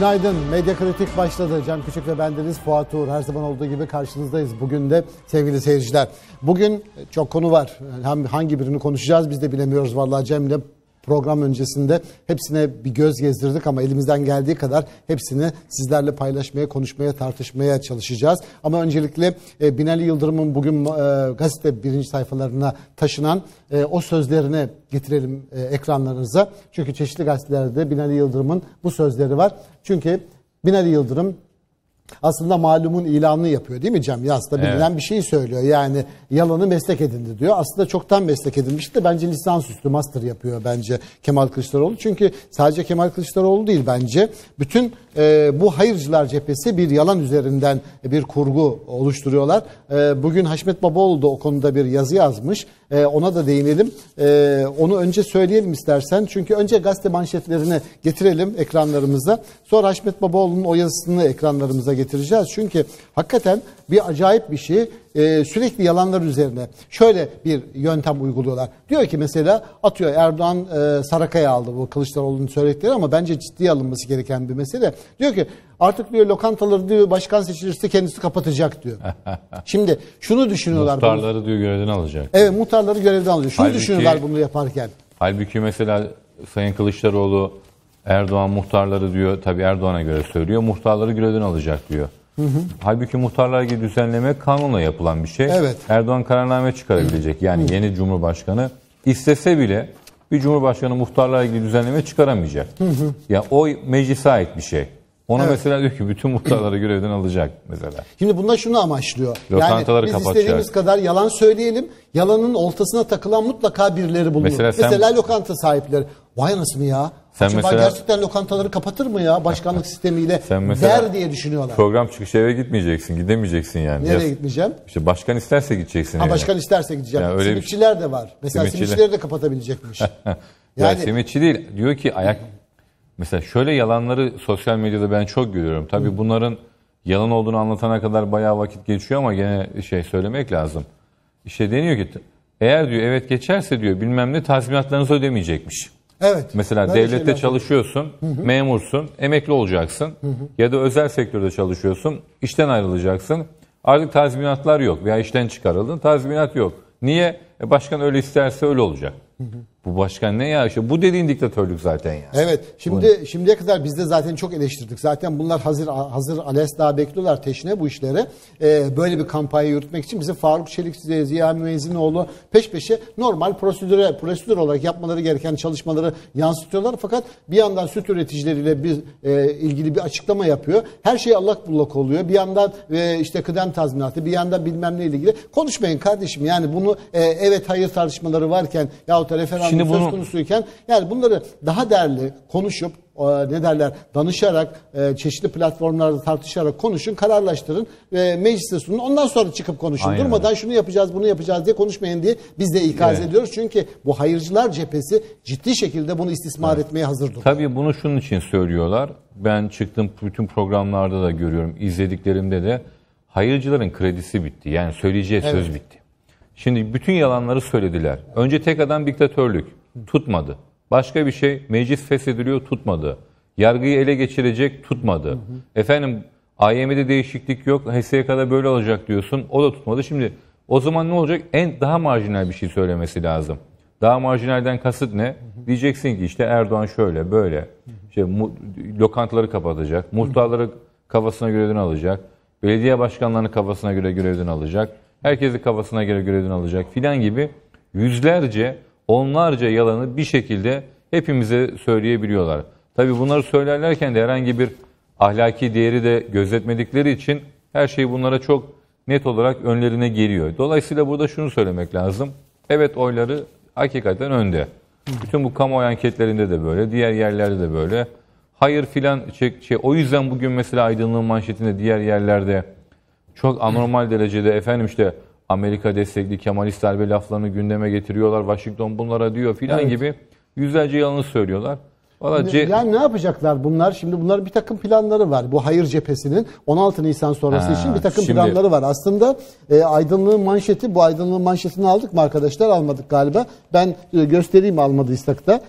Günaydın. Medya Kritik başladı. Cem Küçük ve bendeniz Fuat Uğur. Her zaman olduğu gibi karşınızdayız. Bugün de sevgili seyirciler. Bugün çok konu var. Hem hangi birini konuşacağız biz de bilemiyoruz vallahi Cem'le. Program öncesinde hepsine bir göz gezdirdik ama elimizden geldiği kadar hepsini sizlerle paylaşmaya, konuşmaya, tartışmaya çalışacağız. Ama öncelikle Binali Yıldırım'ın bugün gazete birinci sayfalarına taşınan o sözlerini getirelim ekranlarınıza. Çünkü çeşitli gazetelerde Binali Yıldırım'ın bu sözleri var. Çünkü Binali Yıldırım aslında malumun ilanını yapıyor değil mi Cem? Ya aslında bilinen evet, bir şey söylüyor. Yani yalanı meslek edindi diyor. Aslında çoktan meslek edinmişti de bence lisansüstü master yapıyor bence Kemal Kılıçdaroğlu. Çünkü sadece Kemal Kılıçdaroğlu değil bence. Bütün bu hayırcılar cephesi bir yalan üzerinden bir kurgu oluşturuyorlar. Bugün Haşmet Babaoğlu da o konuda bir yazı yazmış. Ona da değinelim. Onu önce söyleyelim istersen. Çünkü önce gazete manşetlerini getirelim ekranlarımıza. Sonra Haşmet Babaoğlu'nun o yazısını ekranlarımıza getireceğiz. Çünkü hakikaten bir acayip bir şey. Sürekli yalanlar üzerine şöyle bir yöntem uyguluyorlar. Diyor ki mesela atıyor Erdoğan Sarakaya aldı bu Kılıçdaroğlu'nun söyledikleri ama bence ciddiye alınması gereken bir mesele. Diyor ki artık diyor lokantaları diyor başkan seçilirse kendisi kapatacak diyor. Şimdi şunu düşünüyorlar. Muhtarları bunu, diyor görevden alacak. Evet muhtarları görevden alıyor. Şunu halbuki, düşünüyorlar bunu yaparken. Halbuki mesela Sayın Kılıçdaroğlu Erdoğan muhtarları diyor tabii Erdoğan'a göre söylüyor muhtarları görevden alacak diyor. Hı hı. Halbuki muhtarlar gibi düzenleme kanunla yapılan bir şey. Evet. Erdoğan kararname çıkarabilecek. Yani hı, yeni Cumhurbaşkanı istese bile bir Cumhurbaşkanı muhtarlar gibi düzenleme çıkaramayacak. Hı hı. Ya o meclise ait bir şey. Ona evet, mesela diyor ki bütün muhtarları görevden alacak mesela. Şimdi bunlar şunu amaçlıyor. Lokantaları yani biz kapatacak, istediğimiz kadar yalan söyleyelim. Yalanın oltasına takılan mutlaka birileri bulunur. Mesela lokanta sahipleri. Vay anasını ya. Acaba gerçekten lokantaları kapatır mı ya başkanlık sistemiyle der diye düşünüyorlar. Program çıkışı eve gitmeyeceksin, gidemeyeceksin yani. Nereye gitmeyeceğim? İşte başkan isterse gideceksin. Ha, yani. Başkan isterse gideceğim. Yani simitçiler şey de var. Mesela simitçileri de kapatabilecekmiş. Yani simitçi değil. Diyor ki ayak... Mesela şöyle yalanları sosyal medyada ben çok görüyorum. Tabii bunların yalan olduğunu anlatana kadar bayağı vakit geçiyor ama gene şey söylemek lazım. İşte deniyor ki eğer diyor evet geçerse diyor bilmem ne tazminatlarınızı ödemeyecekmiş. Evet. Mesela devlette çalışıyorsun, hı-hı, memursun, emekli olacaksın, hı-hı, ya da özel sektörde çalışıyorsun, işten ayrılacaksın. Artık tazminatlar yok veya işten çıkarıldın, tazminat yok. Niye? Başkan öyle isterse öyle olacak. Hı hı. Bu başkan ne ya? İşte bu dediğin diktatörlük zaten ya. Evet. Şimdiye kadar biz de zaten çok eleştirdik. Zaten bunlar hazır ALES daha bekliyorlar teşne bu işlere. Böyle bir kampanya yürütmek için bizim Faruk Çelik, Ziya Müezzinoğlu peş peşe normal prosedür olarak yapmaları gereken çalışmaları yansıtıyorlar. Fakat bir yandan süt üreticileriyle ilgili bir açıklama yapıyor. Her şey allak bullak oluyor. Bir yandan işte kıdem tazminatı, bir yandan bilmem neyle ilgili. Konuşmayın kardeşim. Yani bunu evet hayır tartışmaları varken yahut referandum söz konusuyken yani bunları daha değerli konuşup danışarak çeşitli platformlarda tartışarak konuşun, kararlaştırın ve meclise sunun. Ondan sonra çıkıp konuşun. Aynen. Durmadan şunu yapacağız, bunu yapacağız diye konuşmayın diye biz de ikaz evet, ediyoruz. Çünkü bu hayırcılar cephesi ciddi şekilde bunu istismar evet, etmeye hazır durumda. Tabii bunu şunun için söylüyorlar. Ben çıktığım bütün programlarda da görüyorum, izlediklerimde de hayırcıların kredisi bitti. Yani söyleyeceği evet, söz bitti. Şimdi bütün yalanları söylediler. Önce tek adam diktatörlük. Tutmadı. Başka bir şey meclis feshediliyor tutmadı. Yargıyı ele geçirecek tutmadı. Hı hı. Efendim AYM'de değişiklik yok. HSYK'da kadar böyle olacak diyorsun. O da tutmadı. Şimdi o zaman ne olacak? Daha marjinal bir şey söylemesi lazım. Daha marjinalden kasıt ne? Hı hı. Diyeceksin ki işte Erdoğan şöyle böyle. Hı hı. İşte lokantaları kapatacak. Muhtarları kafasına görevden alacak. Belediye başkanlarını kafasına göre görevden alacak. Herkesi kafasına göre görevden alacak filan gibi yüzlerce, onlarca yalanı bir şekilde hepimize söyleyebiliyorlar. Tabii bunları söylerlerken de herhangi bir ahlaki değeri de gözetmedikleri için her şey bunlara çok net olarak önlerine geliyor. Dolayısıyla burada şunu söylemek lazım. Evet oyları hakikaten önde. Bütün bu kamuoyu anketlerinde de böyle, diğer yerlerde de böyle. Hayır filan o yüzden bugün mesela Aydınlığın manşetinde diğer yerlerde çok anormal derecede efendim işte Amerika destekli Kemalist darbe laflarını gündeme getiriyorlar. Washington bunlara diyor filan evet, gibi yüzlerce yalanı söylüyorlar. Vallahi yani ne yapacaklar bunlar? Şimdi bunların bir takım planları var. Bu hayır cephesinin 16 Nisan sonrası için bir takım planları var. Aslında Aydınlığın manşeti, bu Aydınlığın manşetini aldık mı arkadaşlar? Almadık galiba. Ben göstereyim almadıysak da.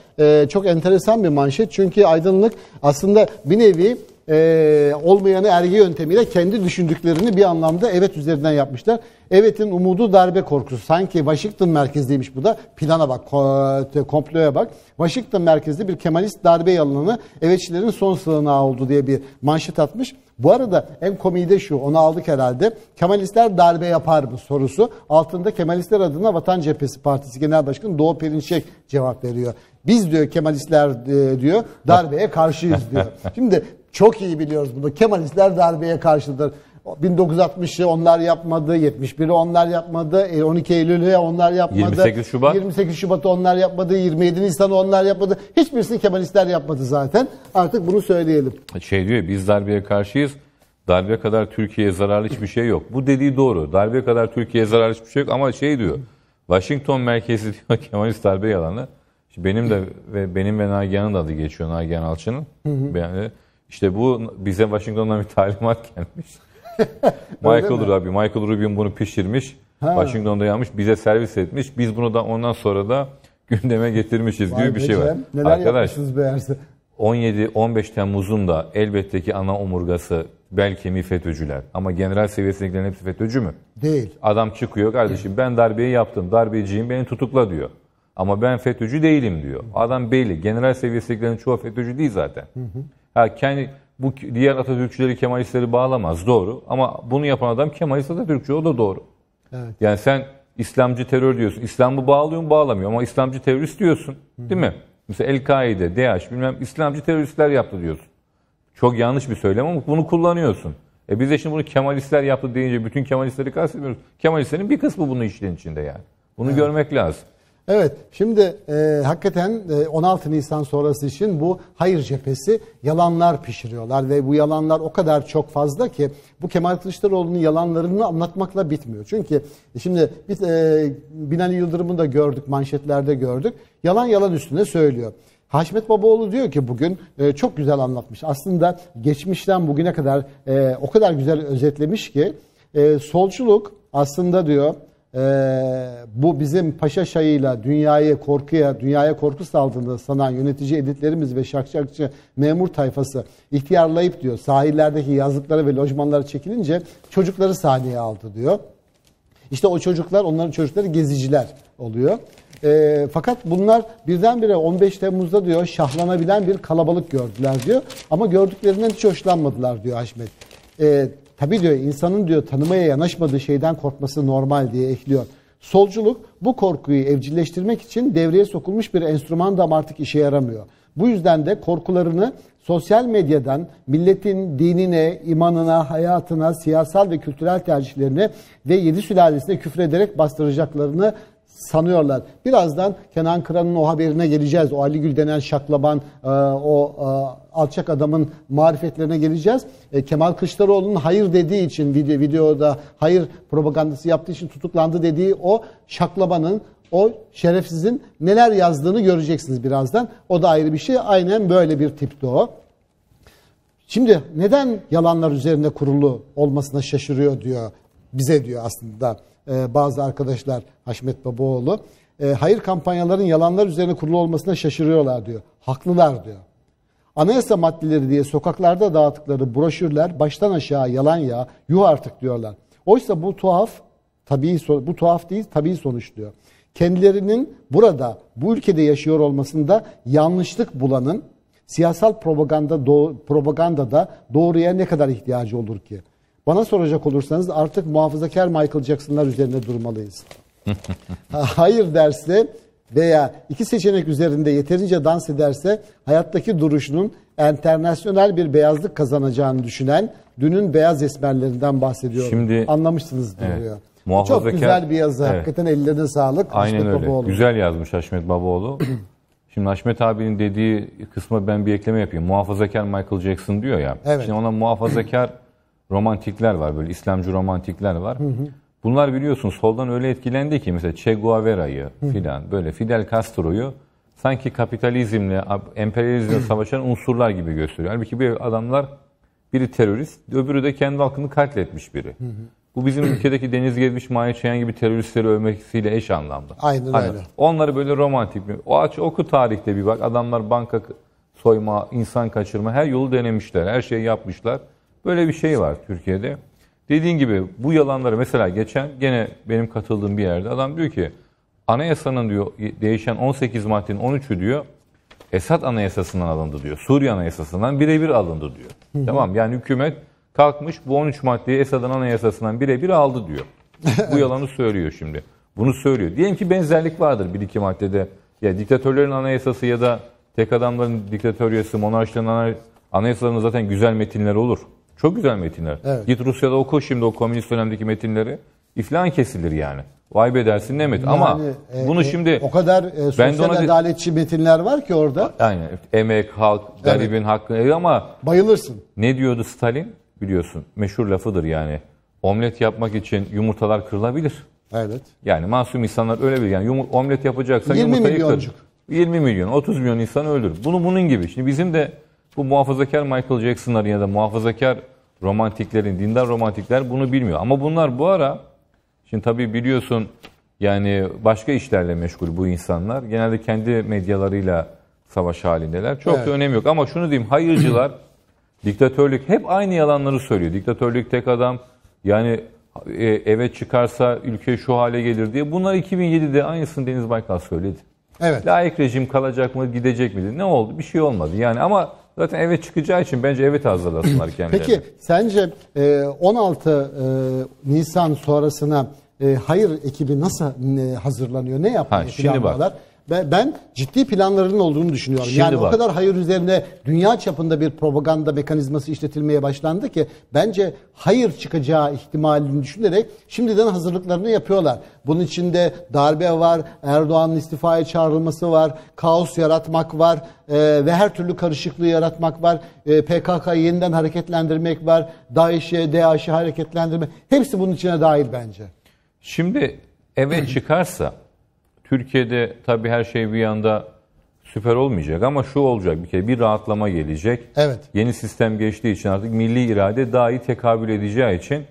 Çok enteresan bir manşet. Çünkü Aydınlık aslında bir nevi olmayanı ergi yöntemiyle kendi düşündüklerini bir anlamda evet üzerinden yapmışlar. Evet'in umudu darbe korkusu. Sanki Washington merkezliymiş bu da. Plana bak, komploya bak. Washington merkezli bir Kemalist darbe yalanını evetçilerin son sığınağı oldu diye bir manşet atmış. Bu arada en komiği de şu, onu aldık herhalde. Kemalistler darbe yapar mı sorusu. Altında Kemalistler adına Vatan Cephesi Partisi Genel Başkanı Doğu Perinçek cevap veriyor. Biz diyor Kemalistler diyor darbeye karşıyız diyor. Şimdi çok iyi biliyoruz bunu. Kemalistler darbeye karşıdır. 1960'ı onlar yapmadı, 71'i onlar yapmadı, 12 Eylül'ü onlar yapmadı, 28 Şubat. 28 Şubat'ı onlar yapmadı, 27 Nisan'ı onlar yapmadı. Hiçbirisini Kemalistler yapmadı zaten. Artık bunu söyleyelim. Şey diyor, biz darbeye karşıyız, darbe kadar Türkiye'ye zararlı hiçbir şey yok. Bu dediği doğru, darbe kadar Türkiye'ye zararlı hiçbir şey yok ama şey diyor, Washington merkezi diyor Kemalist darbe yalanı. İşte benim de ve benim ve Nagihan'ın adı geçiyor, Nagihan Alçın'ın. İşte bu bize Washington'dan bir talimat gelmiş. Michael Rubin bunu pişirmiş. Ha. Washington'da yanmış. Bize servis etmiş. Biz bunu da ondan sonra da gündeme getirmişiz gibi bir şey var. Arkadaş, 17-15 Temmuz'un da elbette ki ana omurgası belki mi FETÖ'cüler. Ama general seviyesindekilerin hepsi FETÖ'cü mü? Değil. Adam çıkıyor, kardeşim ben darbeyi yaptım. Darbeciyim, beni tutukla diyor. Ama ben FETÖ'cü değilim diyor. Adam belli. General seviyesindekilerin çoğu FETÖ'cü değil zaten. Ha, kendi... Bu diğer Atatürkçüleri, Kemalistleri bağlamaz, doğru. Ama bunu yapan adam Kemalist Atatürkçü, o da doğru. Evet. Yani sen İslamcı terör diyorsun. İslam'ı bağlıyor mu? Bağlamıyor. Ama İslamcı terörist diyorsun. Değil mi? Mesela El-Kaide, DH, bilmem İslamcı teröristler yaptı diyorsun. Çok yanlış bir söylem ama bunu kullanıyorsun. Biz de şimdi bunu Kemalistler yaptı deyince bütün Kemalistleri kastetmiyoruz. Kemalistlerin bir kısmı bunun işlerin içinde yani. Bunu görmek lazım. Evet, şimdi hakikaten 16 Nisan sonrası için bu hayır cephesi yalanlar pişiriyorlar ve bu yalanlar o kadar çok fazla ki bu Kemal Kılıçdaroğlu'nun yalanlarını anlatmakla bitmiyor. Çünkü şimdi biz Binali Yıldırım'ı da gördük, manşetlerde gördük, yalan üstüne söylüyor. Haşmet Babaoğlu diyor ki bugün çok güzel anlatmış. Aslında geçmişten bugüne kadar o kadar güzel özetlemiş ki solculuk aslında diyor, bu bizim paşa şayıyla dünyaya korku saldığında sanan yönetici elitlerimiz ve şakşakçı memur tayfası ihtiyarlayıp diyor sahillerdeki yazlıklara ve lojmanlara çekilince çocukları sahneye aldı diyor. İşte o çocuklar, onların çocukları geziciler oluyor. Fakat bunlar birdenbire 15 Temmuz'da diyor şahlanabilen bir kalabalık gördüler diyor. Ama gördüklerinden hiç hoşlanmadılar diyor Haşmet. Tabii diyor insanın diyor tanımaya yanaşmadığı şeyden korkması normal diye ekliyor. Solculuk bu korkuyu evcilleştirmek için devreye sokulmuş bir enstrüman da artık işe yaramıyor. Bu yüzden de korkularını sosyal medyadan milletin dinine, imanına, hayatına, siyasal ve kültürel tercihlerine ve yedi sülalesine küfrederek bastıracaklarını sanıyorlar. Birazdan Kenan Kıran'ın o haberine geleceğiz. O Ali Gül denen şaklaban, o alçak adamın marifetlerine geleceğiz. Kemal Kılıçdaroğlu'nun hayır dediği için, videoda hayır propagandası yaptığı için tutuklandı dediği o şaklabanın, o şerefsizin neler yazdığını göreceksiniz birazdan. O da ayrı bir şey. Aynen böyle bir tipti o. Şimdi neden yalanlar üzerine kurulu olmasına şaşırıyor diyor. Bize diyor aslında bazı arkadaşlar, Haşmet Babaoğlu, hayır kampanyaların yalanlar üzerine kurulu olmasına şaşırıyorlar diyor. Haklılar diyor. Anayasa maddeleri diye sokaklarda dağıttıkları broşürler baştan aşağı yalan ya, yuh artık diyorlar. Oysa bu tuhaf değil, tabii sonuç diyor. Kendilerinin burada, bu ülkede yaşıyor olmasında yanlışlık bulanın siyasal propagandada doğruya ne kadar ihtiyacı olur ki? Bana soracak olursanız artık muhafazakar Michael Jackson'lar üzerine durmalıyız. Hayır derse veya iki seçenek üzerinde yeterince dans ederse hayattaki duruşunun enternasyonel bir beyazlık kazanacağını düşünen dünün beyaz esmerlerinden bahsediyorum. Şimdi, anlamışsınız diyor. Evet, çok güzel bir yazı. Evet. Hakikaten ellerine sağlık. Aynen Haşmet öyle. Babaoğlu. Güzel yazmış Haşmet Babaoğlu. Şimdi Haşmet abinin dediği kısma ben bir ekleme yapayım. Muhafazakar Michael Jackson diyor ya. Evet. Şimdi ona muhafazakar romantikler var, böyle İslamcı romantikler var. Bunlar biliyorsunuz soldan öyle etkilendi ki mesela Che Guevara'yı filan, böyle Fidel Castro'yu sanki kapitalizmle, emperyalizmle savaşan unsurlar gibi gösteriyor. Halbuki bir adamlar, biri terörist, öbürü de kendi halkını katletmiş biri. Bu bizim ülkedeki Deniz Gezmiş, Mahir Çayan gibi teröristleri övmesiyle eş anlamda. Aynen öyle. Onları böyle romantik bir... O aç oku tarihte bir bak, adamlar banka soyma, insan kaçırma, her yolu denemişler, her şeyi yapmışlar. Böyle bir şey var Türkiye'de. Dediğin gibi bu yalanları mesela geçen gene benim katıldığım bir yerde adam diyor ki anayasanın diyor değişen 18 maddenin 13'ü diyor Esad Anayasası'ndan alındı diyor. Suriye Anayasası'ndan birebir alındı diyor. Hı hı. Tamam yani hükümet kalkmış bu 13 maddeyi Esad'ın anayasasından birebir aldı diyor. Bu yalanı söylüyor şimdi. Bunu söylüyor. Diyelim ki benzerlik vardır bir iki maddede. Ya diktatörlerin anayasası ya da tek adamların diktatöryası, monarşilerin anayasalarının zaten güzel metinleri olur. Çok güzel metinler. Evet. Git Rusya'da oku şimdi o komünist dönemdeki metinleri. İflan kesilir yani. Vay be dersin ne metin. Yani, ama bunu şimdi... O kadar sosyal adaletçi metinler var ki orada. Yani emek, halk, garibin evet. hakkı ama... Bayılırsın. Ne diyordu Stalin? Biliyorsun meşhur lafıdır yani. Omlet yapmak için yumurtalar kırılabilir. Evet. Yani masum insanlar öyle bilir. Yani omlet yapacaksan yumurtayı kır. 20 milyon, 30 milyon insan öldür. Bunun gibi. Şimdi bizim de bu muhafazakar Michael Jackson'ların ya da muhafazakar romantiklerin, dindar romantikler bunu bilmiyor. Ama bunlar bu ara, şimdi tabii biliyorsun yani başka işlerle meşgul bu insanlar. Genelde kendi medyalarıyla savaş halindeler. Çok evet. da önemi yok. Ama şunu diyeyim, hayırcılar, diktatörlük hep aynı yalanları söylüyor. Diktatörlük tek adam yani eve çıkarsa ülke şu hale gelir diye. Bunlar 2007'de aynısını Deniz Baykal söyledi. Evet. Laik rejim kalacak mı, gidecek mi? Ne oldu? Bir şey olmadı. Yani ama zaten eve çıkacağı için bence evet hazırlasınlar kendilerini. Peki sence 16 Nisan sonrasına hayır ekibi nasıl hazırlanıyor? Ne yapmaya planlıyorlar? Ben ciddi planlarının olduğunu düşünüyorum. Şimdi yani bak, o kadar hayır üzerine dünya çapında bir propaganda mekanizması işletilmeye başlandı ki bence hayır çıkacağı ihtimalini düşünerek şimdiden hazırlıklarını yapıyorlar. Bunun içinde darbe var, Erdoğan'ın istifaya çağrılması var, kaos yaratmak var ve her türlü karışıklığı yaratmak var. PKK'yı yeniden hareketlendirmek var, DAEŞ'i, DAEŞ'i hareketlendirmek. Hepsi bunun içine dahil bence. Şimdi eve çıkarsa Türkiye'de tabii her şey bir anda süper olmayacak ama şu olacak bir kere bir rahatlama gelecek. Evet. Yeni sistem geçtiği için artık milli irade daha iyi tekabül edeceği için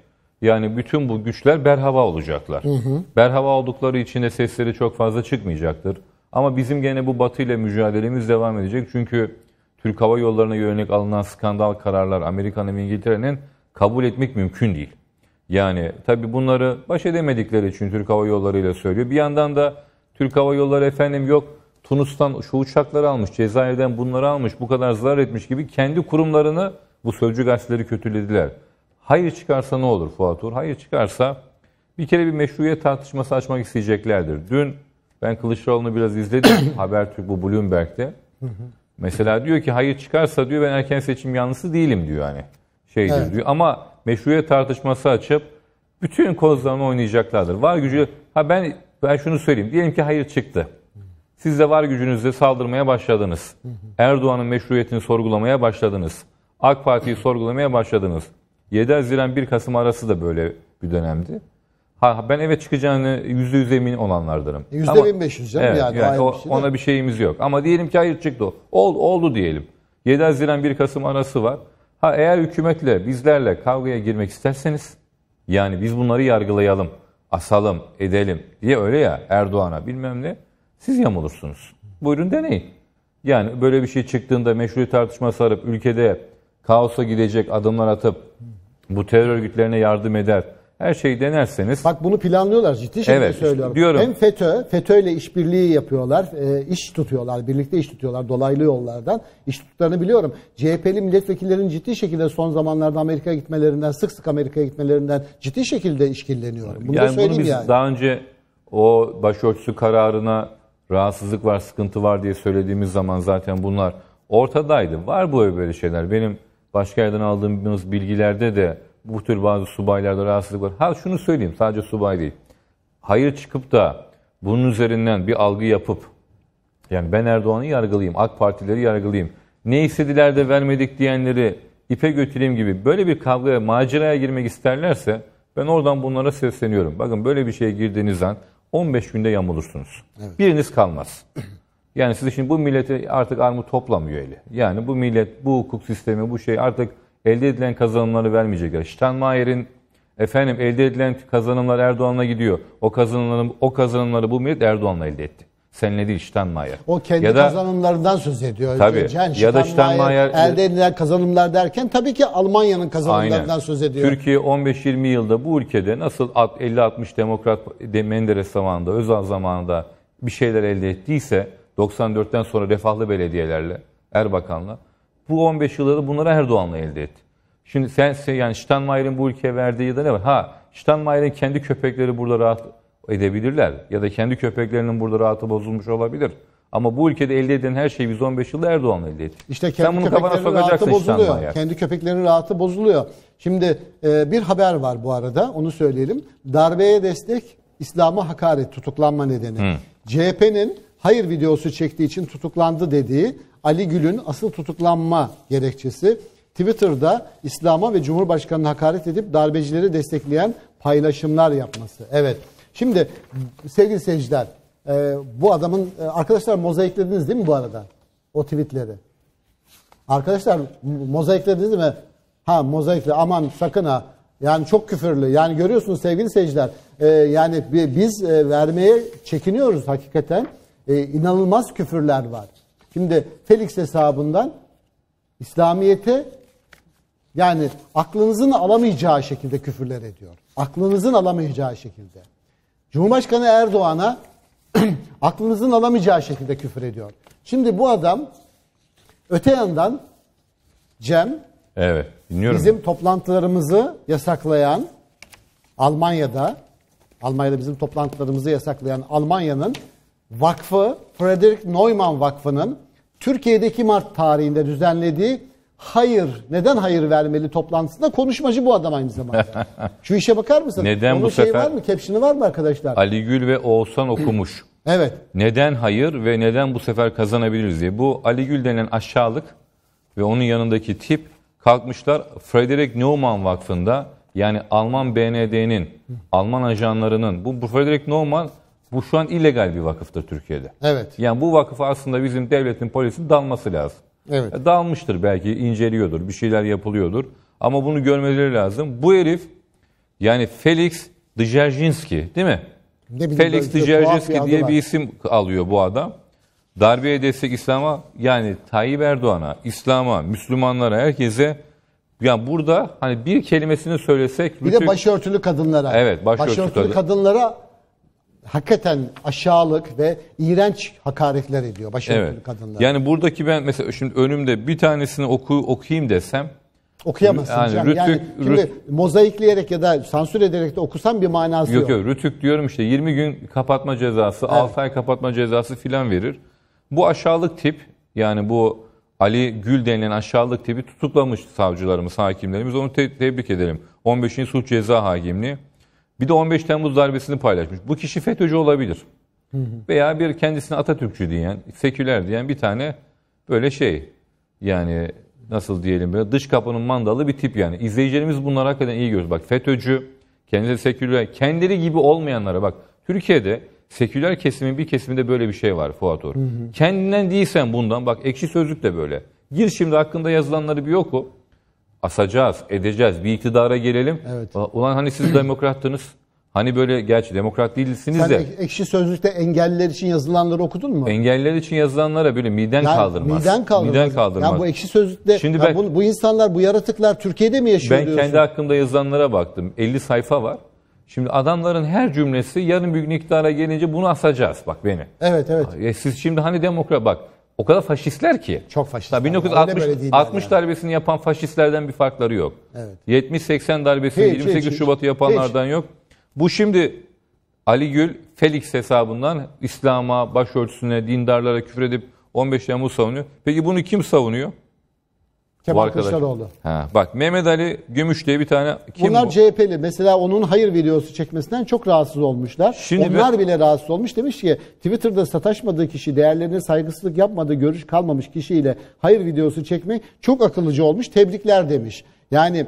yani bütün bu güçler berhava olacaklar. Hı hı. Berhava oldukları için de sesleri çok fazla çıkmayacaktır. Ama bizim gene bu Batı ile mücadelemiz devam edecek. Çünkü Türk Hava Yolları'na yönelik alınan skandal kararlar Amerika'nın ve İngiltere'nin kabul etmek mümkün değil. Yani tabii bunları baş edemedikleri için Türk Hava Yolları ile söylüyor. Bir yandan da Türk Hava Yolları efendim yok Tunus'tan şu uçakları almış, Cezayir'den bunları almış, bu kadar zarar etmiş gibi kendi kurumlarını bu sözcü gazeteleri kötülediler. Hayır çıkarsa ne olur Fuat Uğur? Hayır çıkarsa bir kere bir meşruiyet tartışması açmak isteyeceklerdir. Dün ben Kılıçdaroğlu'nu biraz izledim Habertürk bu Bloomberg'de. Mesela diyor ki hayır çıkarsa diyor ben erken seçim yanlısı değilim diyor hani. Şeydir evet. diyor ama meşruiyet tartışması açıp bütün kozlarını oynayacaklardır. Var gücü ben şunu söyleyeyim. Diyelim ki hayır çıktı. Siz de var gücünüzle saldırmaya başladınız. Erdoğan'ın meşruiyetini sorgulamaya başladınız. AK Parti'yi sorgulamaya başladınız. 7 Haziran 1 Kasım arası da böyle bir dönemdi. Ha, ben eve çıkacağını %100 emin olanlardanım. %1500 canım evet, yani ona bir şeyimiz yok. Ama diyelim ki hayır çıktı. Oldu diyelim. 7 Haziran 1 Kasım arası var. Ha, eğer hükümetle bizlerle kavgaya girmek isterseniz yani biz bunları yargılayalım. Asalım, edelim diye öyle ya Erdoğan'a bilmem ne. Siz yamulursunuz. Buyurun deneyin. Yani böyle bir şey çıktığında meşru tartışma sarıp ülkede kaosa gidecek adımlar atıp bu terör örgütlerine yardım eder. Her şeyi denerseniz. Bak bunu planlıyorlar ciddi şekilde evet, söylüyorum. Diyorum. Hem FETÖ ile işbirliği yapıyorlar, iş tutuyorlar, birlikte iş tutuyorlar dolaylı yollardan. İş tuttuklarını biliyorum. CHP'li milletvekillerinin ciddi şekilde son zamanlarda Amerika'ya gitmelerinden, sık Amerika'ya gitmelerinden ciddi şekilde işkilleniyorum. Bunu yani bunu biz daha önce o başörtüsü kararına rahatsızlık var, sıkıntı var diye söylediğimiz zaman zaten bunlar ortadaydı. Var böyle şeyler. Benim başka yerden aldığımız bilgilerde de bu tür bazı subaylarda rahatsızlık var. Ha şunu söyleyeyim sadece subay değil. Hayır çıkıp da bunun üzerinden bir algı yapıp yani ben Erdoğan'ı yargılayayım, AK Partileri yargılayayım. Ne istediler de vermedik diyenleri ipe götüreyim gibi böyle bir kavgaya, maceraya girmek isterlerse ben oradan bunlara sesleniyorum. Bakın böyle bir şeye girdiğiniz an 15 günde yamulursunuz. Evet. Biriniz kalmaz. Yani siz şimdi bu milleti artık armut toplamıyor eli. Yani bu millet, bu hukuk sistemi, bu şey artık elde edilen kazanımları vermeyecekler. Steinmeier'in efendim elde edilen kazanımlar Erdoğan'la gidiyor. O kazanımları bu millet Erdoğan'la elde etti. senledi Steinmeier. O kendi ya da, kazanımlarından söz ediyor. Tabii. Can, ya da Steinmeier elde edilen kazanımlar derken tabii ki Almanya'nın kazanımlarından söz ediyor. Türkiye 15-20 yılda bu ülkede nasıl 50-60 Demokrat Menderes zamanında, Özal zamanında bir şeyler elde ettiyse 94'ten sonra refahlı belediyelerle, Erbakan'la, bu 15 yılda da bunları Erdoğan'la elde etti. Şimdi sen yani Steinmeier'in bu ülkeye verdiği de ne var? Ha, Steinmeier'in kendi köpekleri burada rahat edebilirler. Ya da kendi köpeklerinin burada rahatı bozulmuş olabilir. Ama bu ülkede elde edilen her şeyi biz 15 yılda Erdoğan'la elde ettik. İşte kendi köpeklerin rahatı bozuluyor. Kendi köpeklerin rahatı bozuluyor. Şimdi bir haber var bu arada. Onu söyleyelim. Darbeye destek, İslam'a hakaret tutuklanma nedeni. CHP'nin hayır videosu çektiği için tutuklandı dediği Ali Gül'ün asıl tutuklanma gerekçesi. Twitter'da İslam'a ve Cumhurbaşkanı'na hakaret edip darbecileri destekleyen paylaşımlar yapması. Evet. Şimdi sevgili seyirciler, bu adamın arkadaşlar mozaiklediniz değil mi bu arada? O tweetleri. Arkadaşlar mozaiklediniz değil mi? Ha, mozaikle. Aman sakın ha. Yani çok küfürlü. Yani görüyorsunuz sevgili seyirciler. Yani biz vermeye çekiniyoruz hakikaten. İnanılmaz küfürler var. Şimdi Felix hesabından İslamiyet'e yani aklınızın alamayacağı şekilde küfürler ediyor. Aklınızın alamayacağı şekilde. Cumhurbaşkanı Erdoğan'a aklınızın alamayacağı şekilde küfür ediyor. Şimdi bu adam öte yandan Cem, evet, dinliyorum, bizim toplantılarımızı yasaklayan Almanya'da bizim toplantılarımızı yasaklayan Almanya'nın vakfı, Friedrich Neumann Vakfı'nın Türkiye'deki Mart tarihinde düzenlediği hayır, neden hayır vermeli toplantısında konuşmacı bu adam aynı zamanda. Şu işe bakar mısın? Neden onun bu şeyi sefer? Var mı? Caption'ı var mı arkadaşlar? Ali Gül ve Oğuzhan okumuş. Evet. Neden hayır ve neden bu sefer kazanabiliriz diye. Bu Ali Gül denen aşağılık ve onun yanındaki tip kalkmışlar Friedrich Neumann Vakfı'nda, yani Alman BND'nin, Alman ajanlarının, bu Friedrich Neumann bu şu an illegal bir vakıftır Türkiye'de. Evet. Yani bu vakıfa aslında bizim devletin, polisin dalması lazım. Evet. Dalmıştır belki, inceliyordur, bir şeyler yapılıyordur. Ama bunu görmeleri lazım. Bu herif yani Felix Djerjinski değil mi? Felix Djerjinski diye bir isim alıyor bu adam. Darbeye destek İslam'a, yani Tayyip Erdoğan'a, İslam'a, Müslümanlara, herkese. Yani burada hani bir kelimesini söylesek. Bir de başörtülü kadınlara. Evet, başörtülü kadınlara hakikaten aşağılık ve iğrenç hakaretler ediyor başörtülü kadınlar. Yani buradaki ben mesela şimdi önümde bir tanesini okuyayım desem okuyamazsın. Yani şimdi mozaikleyerek ya da sansür ederek de okusan bir manası yok. Yok. Rütük diyorum işte, 20 gün kapatma cezası, evet. 6 ay kapatma cezası filan verir. Bu aşağılık tip, yani bu Ali Gül denilen aşağılık tipi tutuklamış savcılarımız, hakimlerimiz. Onu tebrik edelim. 15. Suç Ceza Hakimliği. Bir de 15 Temmuz darbesini paylaşmış. Bu kişi FETÖ'cü olabilir. Veya bir kendisine Atatürkçü diyen, seküler diyen bir tane böyle şey. Yani nasıl diyelim böyle dış kapının mandalı bir tip yani. İzleyicilerimiz bunları hakikaten iyi görür. Bak, FETÖ'cü, kendisi seküler, kendileri gibi olmayanlara bak. Türkiye'de seküler kesimin bir kesiminde böyle bir şey var Fuat Uğur. Kendinden değilsen bundan, bak Ekşi Sözlük de böyle. Gir şimdi hakkında yazılanları bir oku. Asacağız, edeceğiz, bir iktidara gelelim. Evet. Ulan hani siz demokrattınız, hani böyle, gerçi demokrat değilsiniz. Sen de. Ekşi Sözlük'te engelliler için yazılanları okudun mu? Engelliler için yazılanlara böyle miden yani kaldırmaz. Miden kaldırmaz. Ya bu Ekşi Sözlük'te şimdi ben, bu insanlar, bu yaratıklar Türkiye'de mi yaşıyor diyorsun? Ben kendi hakkımda yazılanlara baktım. 50 sayfa var. Şimdi adamların her cümlesi yarın bir gün iktidara gelince bunu asacağız, bak beni. Evet, evet. Siz şimdi hani demokrat, bak. O kadar faşistler ki. Çok faşistler. 1960 darbesini yapan faşistlerden bir farkları yok. Evet. 70-80 darbesini, 28 Şubat'ı yapanlardan yok. Bu şimdi Ali Gül, Felix hesabından İslam'a, başörtüsüne, dindarlara küfür edip 15 Temmuz savunuyor. Peki bunu kim savunuyor? Kemal Kılıçdaroğlu. Bak, Mehmet Ali Gümüş diye bir tane. Bunlar bu? CHP'li. Mesela onun hayır videosu çekmesinden çok rahatsız olmuşlar. Şimdi onlar bile rahatsız olmuş. Demiş ki Twitter'da sataşmadığı kişi, değerlerine saygısızlık yapmadığı görüş kalmamış kişiyle hayır videosu çekmek çok akıllıca olmuş. Tebrikler demiş. Yani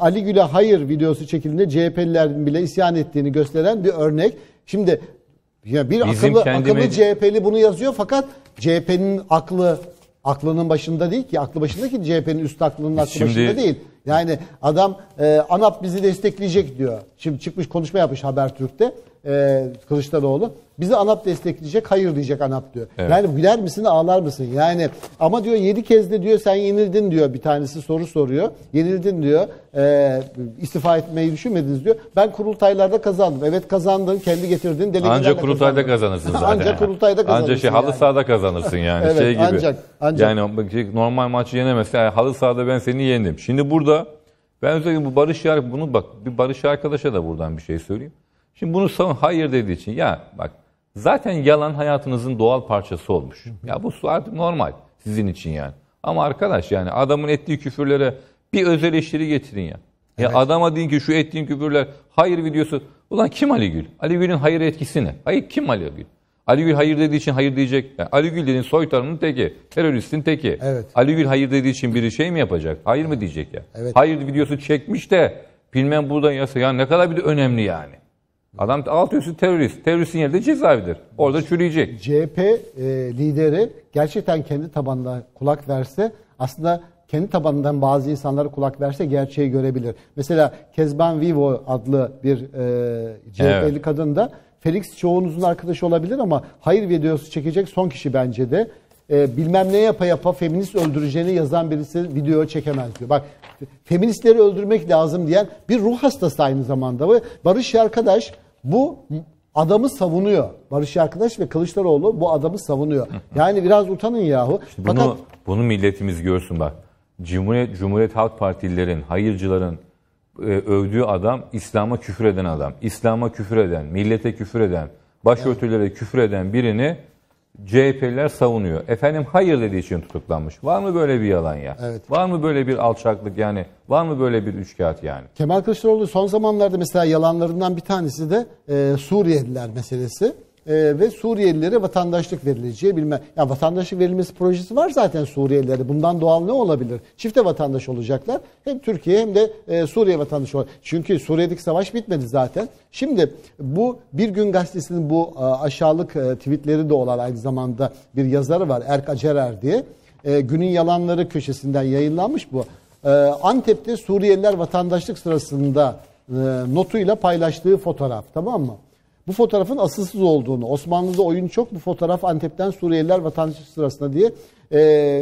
Ali Gül'e hayır videosu çekildiğinde CHP'lilerin bile isyan ettiğini gösteren bir örnek. Şimdi ya bir akıllı CHP'li bunu yazıyor, fakat CHP'nin aklının başında değil ki. Aklı başındaki CHP'nin üst aklının aklı başında değil. Yani adam ANAP bizi destekleyecek diyor. Şimdi çıkmış konuşma yapmış Habertürk'te. Kılıçdaroğlu. Bizi ANAP destekleyecek, hayır diyecek ANAP diyor. Evet. Yani güler misin, ağlar mısın? Yani ama diyor 7 kez de diyor sen yenildin diyor. Bir tanesi soru soruyor. Yenildin diyor. İstifa etmeyi düşünmediniz diyor. Ben kurultaylarda kazandım. Evet kazandın, kendi getirdin. Ancak kurultayda kazanırsın zaten. Ancak kurultayda kazanırsın. Ancak halı sahada kazanırsın yani. Evet, şey gibi. Ancak. Yani normal maçı yenemezsin. Yani halı sahada ben seni yendim. Şimdi burada ben özellikle bu Barış Yarkadaş, bunu bak bir Barış Arkadaş'a da buradan bir şey söyleyeyim. Şimdi bunu savun hayır dediği için ya bak zaten yalan hayatınızın doğal parçası olmuş. Ya bu artık normal sizin için yani. Ama arkadaş yani adamın ettiği küfürlere bir öz eleştiri getirin ya. Ya evet. Adama deyin ki şu ettiğin küfürler hayır videosu. Ulan kim Ali Gül? Ali Gül'ün hayır etkisi ne? Hayır kim Ali Gül? Ali Gül hayır dediği için hayır diyecek. Yani Ali Gül dediğin soytarının teki, teröristin teki. Evet. Ali Gül hayır dediği için biri şey mi yapacak? Hayır mı diyecek ya? Evet. Hayır videosu çekmiş de bilmem buradan yasa. Ya ne kadar bir de önemli yani. Adam alt üstü terörist. Teröristin yeri de cezaevidir. Orada çürüyecek. CHP lideri gerçekten kendi tabanına kulak verse, aslında kendi tabanından bazı insanlara kulak verse gerçeği görebilir. Mesela Kezban Vivo adlı bir CHP'li evet. kadın da Felix çoğunuzun arkadaşı olabilir ama hayır videosu çekecek son kişi bence de. Bilmem ne yapa yapa feminist öldüreceğini yazan birisi video çekemez diyor. Bak feministleri öldürmek lazım diyen bir ruh hastası aynı zamanda. Barış Yarkadaş bu adamı savunuyor. Barış Yarkadaş ve Kılıçdaroğlu bu adamı savunuyor. Yani biraz utanın yahu. İşte bunu, fakat bunu milletimiz görsün bak. Cumhuriyet Halk Partililerin, hayırcıların övdüğü adam İslam'a küfür eden adam. İslam'a küfür eden, millete küfür eden, başörtülere küfür eden birini CHP'liler savunuyor. Efendim hayır dediği için tutuklanmış. Var mı böyle bir yalan ya? Evet. Var mı böyle bir alçaklık yani? Var mı böyle bir üçkağıt yani? Kemal Kılıçdaroğlu son zamanlarda mesela yalanlarından bir tanesi de Suriyeliler meselesi. Ve Suriyelilere vatandaşlık verileceği bilmem. Ya vatandaşlık verilmesi projesi var zaten Suriyelilerde. Bundan doğal ne olabilir? Çifte vatandaş olacaklar. Hem Türkiye hem de Suriye vatandaşı olacak. Çünkü Suriye'deki savaş bitmedi zaten. Şimdi bu Bir Gün Gazetesi'nin bu aşağılık tweetleri de olan aynı zamanda bir yazarı var. Erk Acarer diye. Günün Yalanları köşesinden yayınlanmış bu. Antep'te Suriyeliler vatandaşlık sırasında notuyla paylaştığı fotoğraf. Tamam mı? Bu fotoğrafın asılsız olduğunu, Osmanlı'da oyun çok, bu fotoğraf Antep'ten Suriyeliler vatandaşlık sırasında diye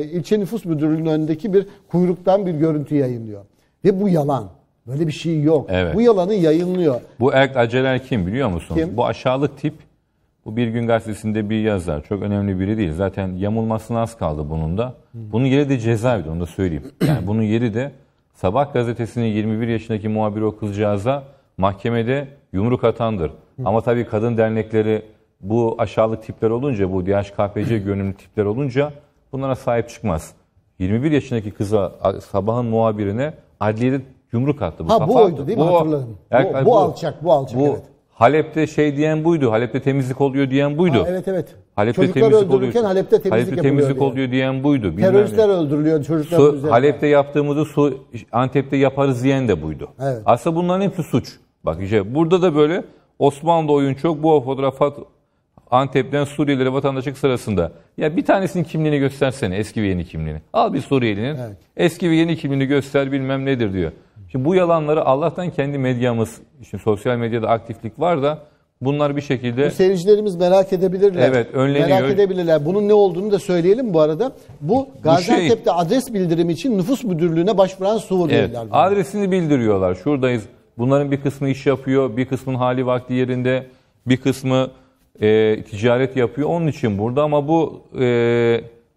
ilçe nüfus müdürlüğünün önündeki bir kuyruktan bir görüntü yayınlıyor. Ve bu yalan. Böyle bir şey yok. Evet. Bu yalanı yayınlıyor. Bu Erk Acarer kim biliyor musunuz? Kim? Bu aşağılık tip. Bu Bir Gün Gazetesi'nde bir yazar. Çok önemli biri değil. Zaten yamulmasına az kaldı bunun da. Bunun yeri de cezaevdi, onu da söyleyeyim. Yani bunun yeri de Sabah gazetesinin 21 yaşındaki muhabiri o kızcağıza mahkemede yumruk atandır. Ama tabii kadın dernekleri bu aşağılık tipler olunca, bu DHKPC gönüllü tipler olunca bunlara sahip çıkmaz. 21 yaşındaki kıza Sabah'ın muhabirine adliyede yumruk attı. Bu ha bu oydu değil mi? Hatırladım. Bu alçak, bu alçak. Bu, evet. Halep'te şey diyen buydu, Halep'te temizlik oluyor diyen buydu. Ha, evet evet. Halep'te çocuklar öldürülürken Halep'te temizlik oluyor diyen buydu. Teröristler öldürülüyor çocuklar üzerinde. Halep'te yaptığımızı Antep'te yaparız diyen de buydu. Evet. Aslında bunların hepsi suç. Bak işte burada da böyle Osmanlı oyun çok, bu fotoğraf Antep'ten Suriyelilere vatandaşlık sırasında. Ya bir tanesinin kimliğini göstersene, eski ve yeni kimliğini. Al bir Suriyelinin evet. eski ve yeni kimliğini göster bilmem nedir diyor. Şimdi bu yalanları Allah'tan kendi medyamız, şimdi sosyal medyada aktiflik var da bunlar bir şekilde... Bu seyircilerimiz merak edebilirler. Evet, önleniyor. Merak edebilirler. Bunun ne olduğunu da söyleyelim bu arada. Bu Gaziantep'te adres bildirimi için nüfus müdürlüğüne başvuran Suriyeliler. Evet, adresini bildiriyorlar. Şuradayız. Bunların bir kısmı iş yapıyor, bir kısmının hali vakti yerinde, bir kısmı ticaret yapıyor. Onun için burada ama bu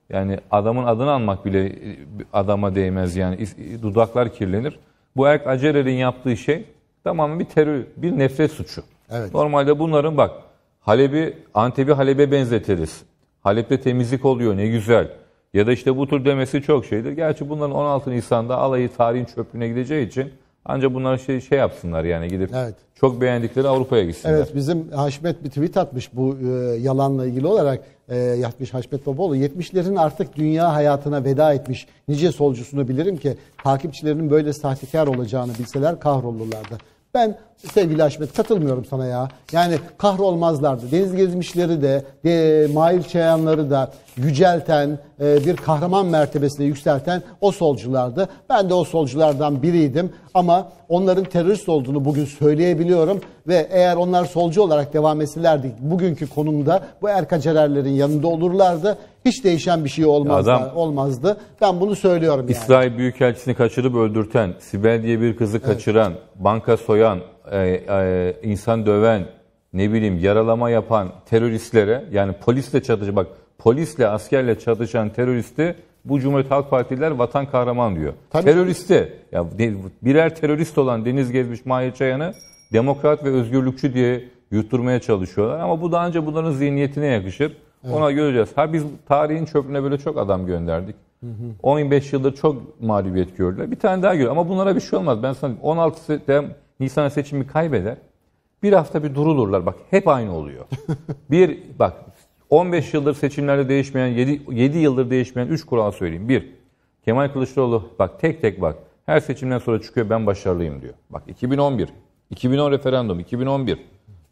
yani adamın adını almak bile adama değmez yani dudaklar kirlenir. Bu Erk Acerer'in yaptığı şey tamamen bir terör, bir nefret suçu. Evet. Normalde bunların bak Antep'i Halep'e benzetiriz. Halep'te temizlik oluyor ne güzel. Ya da işte bu tür demesi çok şeydir. Gerçi bunların 16 Nisan'da alayı tarihin çöplüğüne gideceği için ancak bunlar şey yapsınlar yani gidip evet. çok beğendikleri Avrupa'ya gitsinler. Evet bizim Haşmet bir tweet atmış bu yalanla ilgili olarak yapmış Haşmet Babaoğlu. 70'lerin artık dünya hayatına veda etmiş nice solcusunu bilirim ki takipçilerinin böyle sahtekar olacağını bilseler kahrolurlardı. Ben sevgili Haşmet katılmıyorum sana ya. Yani kahrolmazlardı. Deniz Gezmişleri de Mahir Çayanları da yücelten, bir kahraman mertebesine yükselten o solculardı. Ben de o solculardan biriydim. Ama onların terörist olduğunu bugün söyleyebiliyorum. Ve eğer onlar solcu olarak devam etselerdi bugünkü konumda bu Erk Acarerlerin yanında olurlardı. Hiç değişen bir şey olmazdı. Ben bunu söylüyorum yani. İsrail Büyükelçisini kaçırıp öldürten, Sibel diye bir kızı kaçıran, banka soyan, insan döven, ne bileyim yaralama yapan teröristlere, yani polisle çatışan, bak polisle askerle çatışan teröristi bu Cumhuriyet Halk Partililer vatan kahraman diyor. Teröristi, ya birer terörist olan Deniz Gezmiş, Mahir Çayan'ı demokrat ve özgürlükçü diye yutturmaya çalışıyorlar. Ama bu daha önce bunların zihniyetine yakışır. Evet. Ona göreceğiz. Ha biz tarihin çöpüne böyle çok adam gönderdik. Hı hı. 15 yıldır çok mağlubiyet gördüler. Bir tane daha gör. Ama bunlara bir şey olmaz. Ben sana 16 Nisan seçimi kaybeder. Bir hafta bir durulurlar. Bak hep aynı oluyor. Bir bak 15 yıldır seçimlerde değişmeyen 7 yıldır değişmeyen 3 kural söyleyeyim. 1. Kemal Kılıçdaroğlu bak tek tek bak. Her seçimden sonra çıkıyor ben başarılıyım diyor. Bak 2011, 2010 referandum, 2011,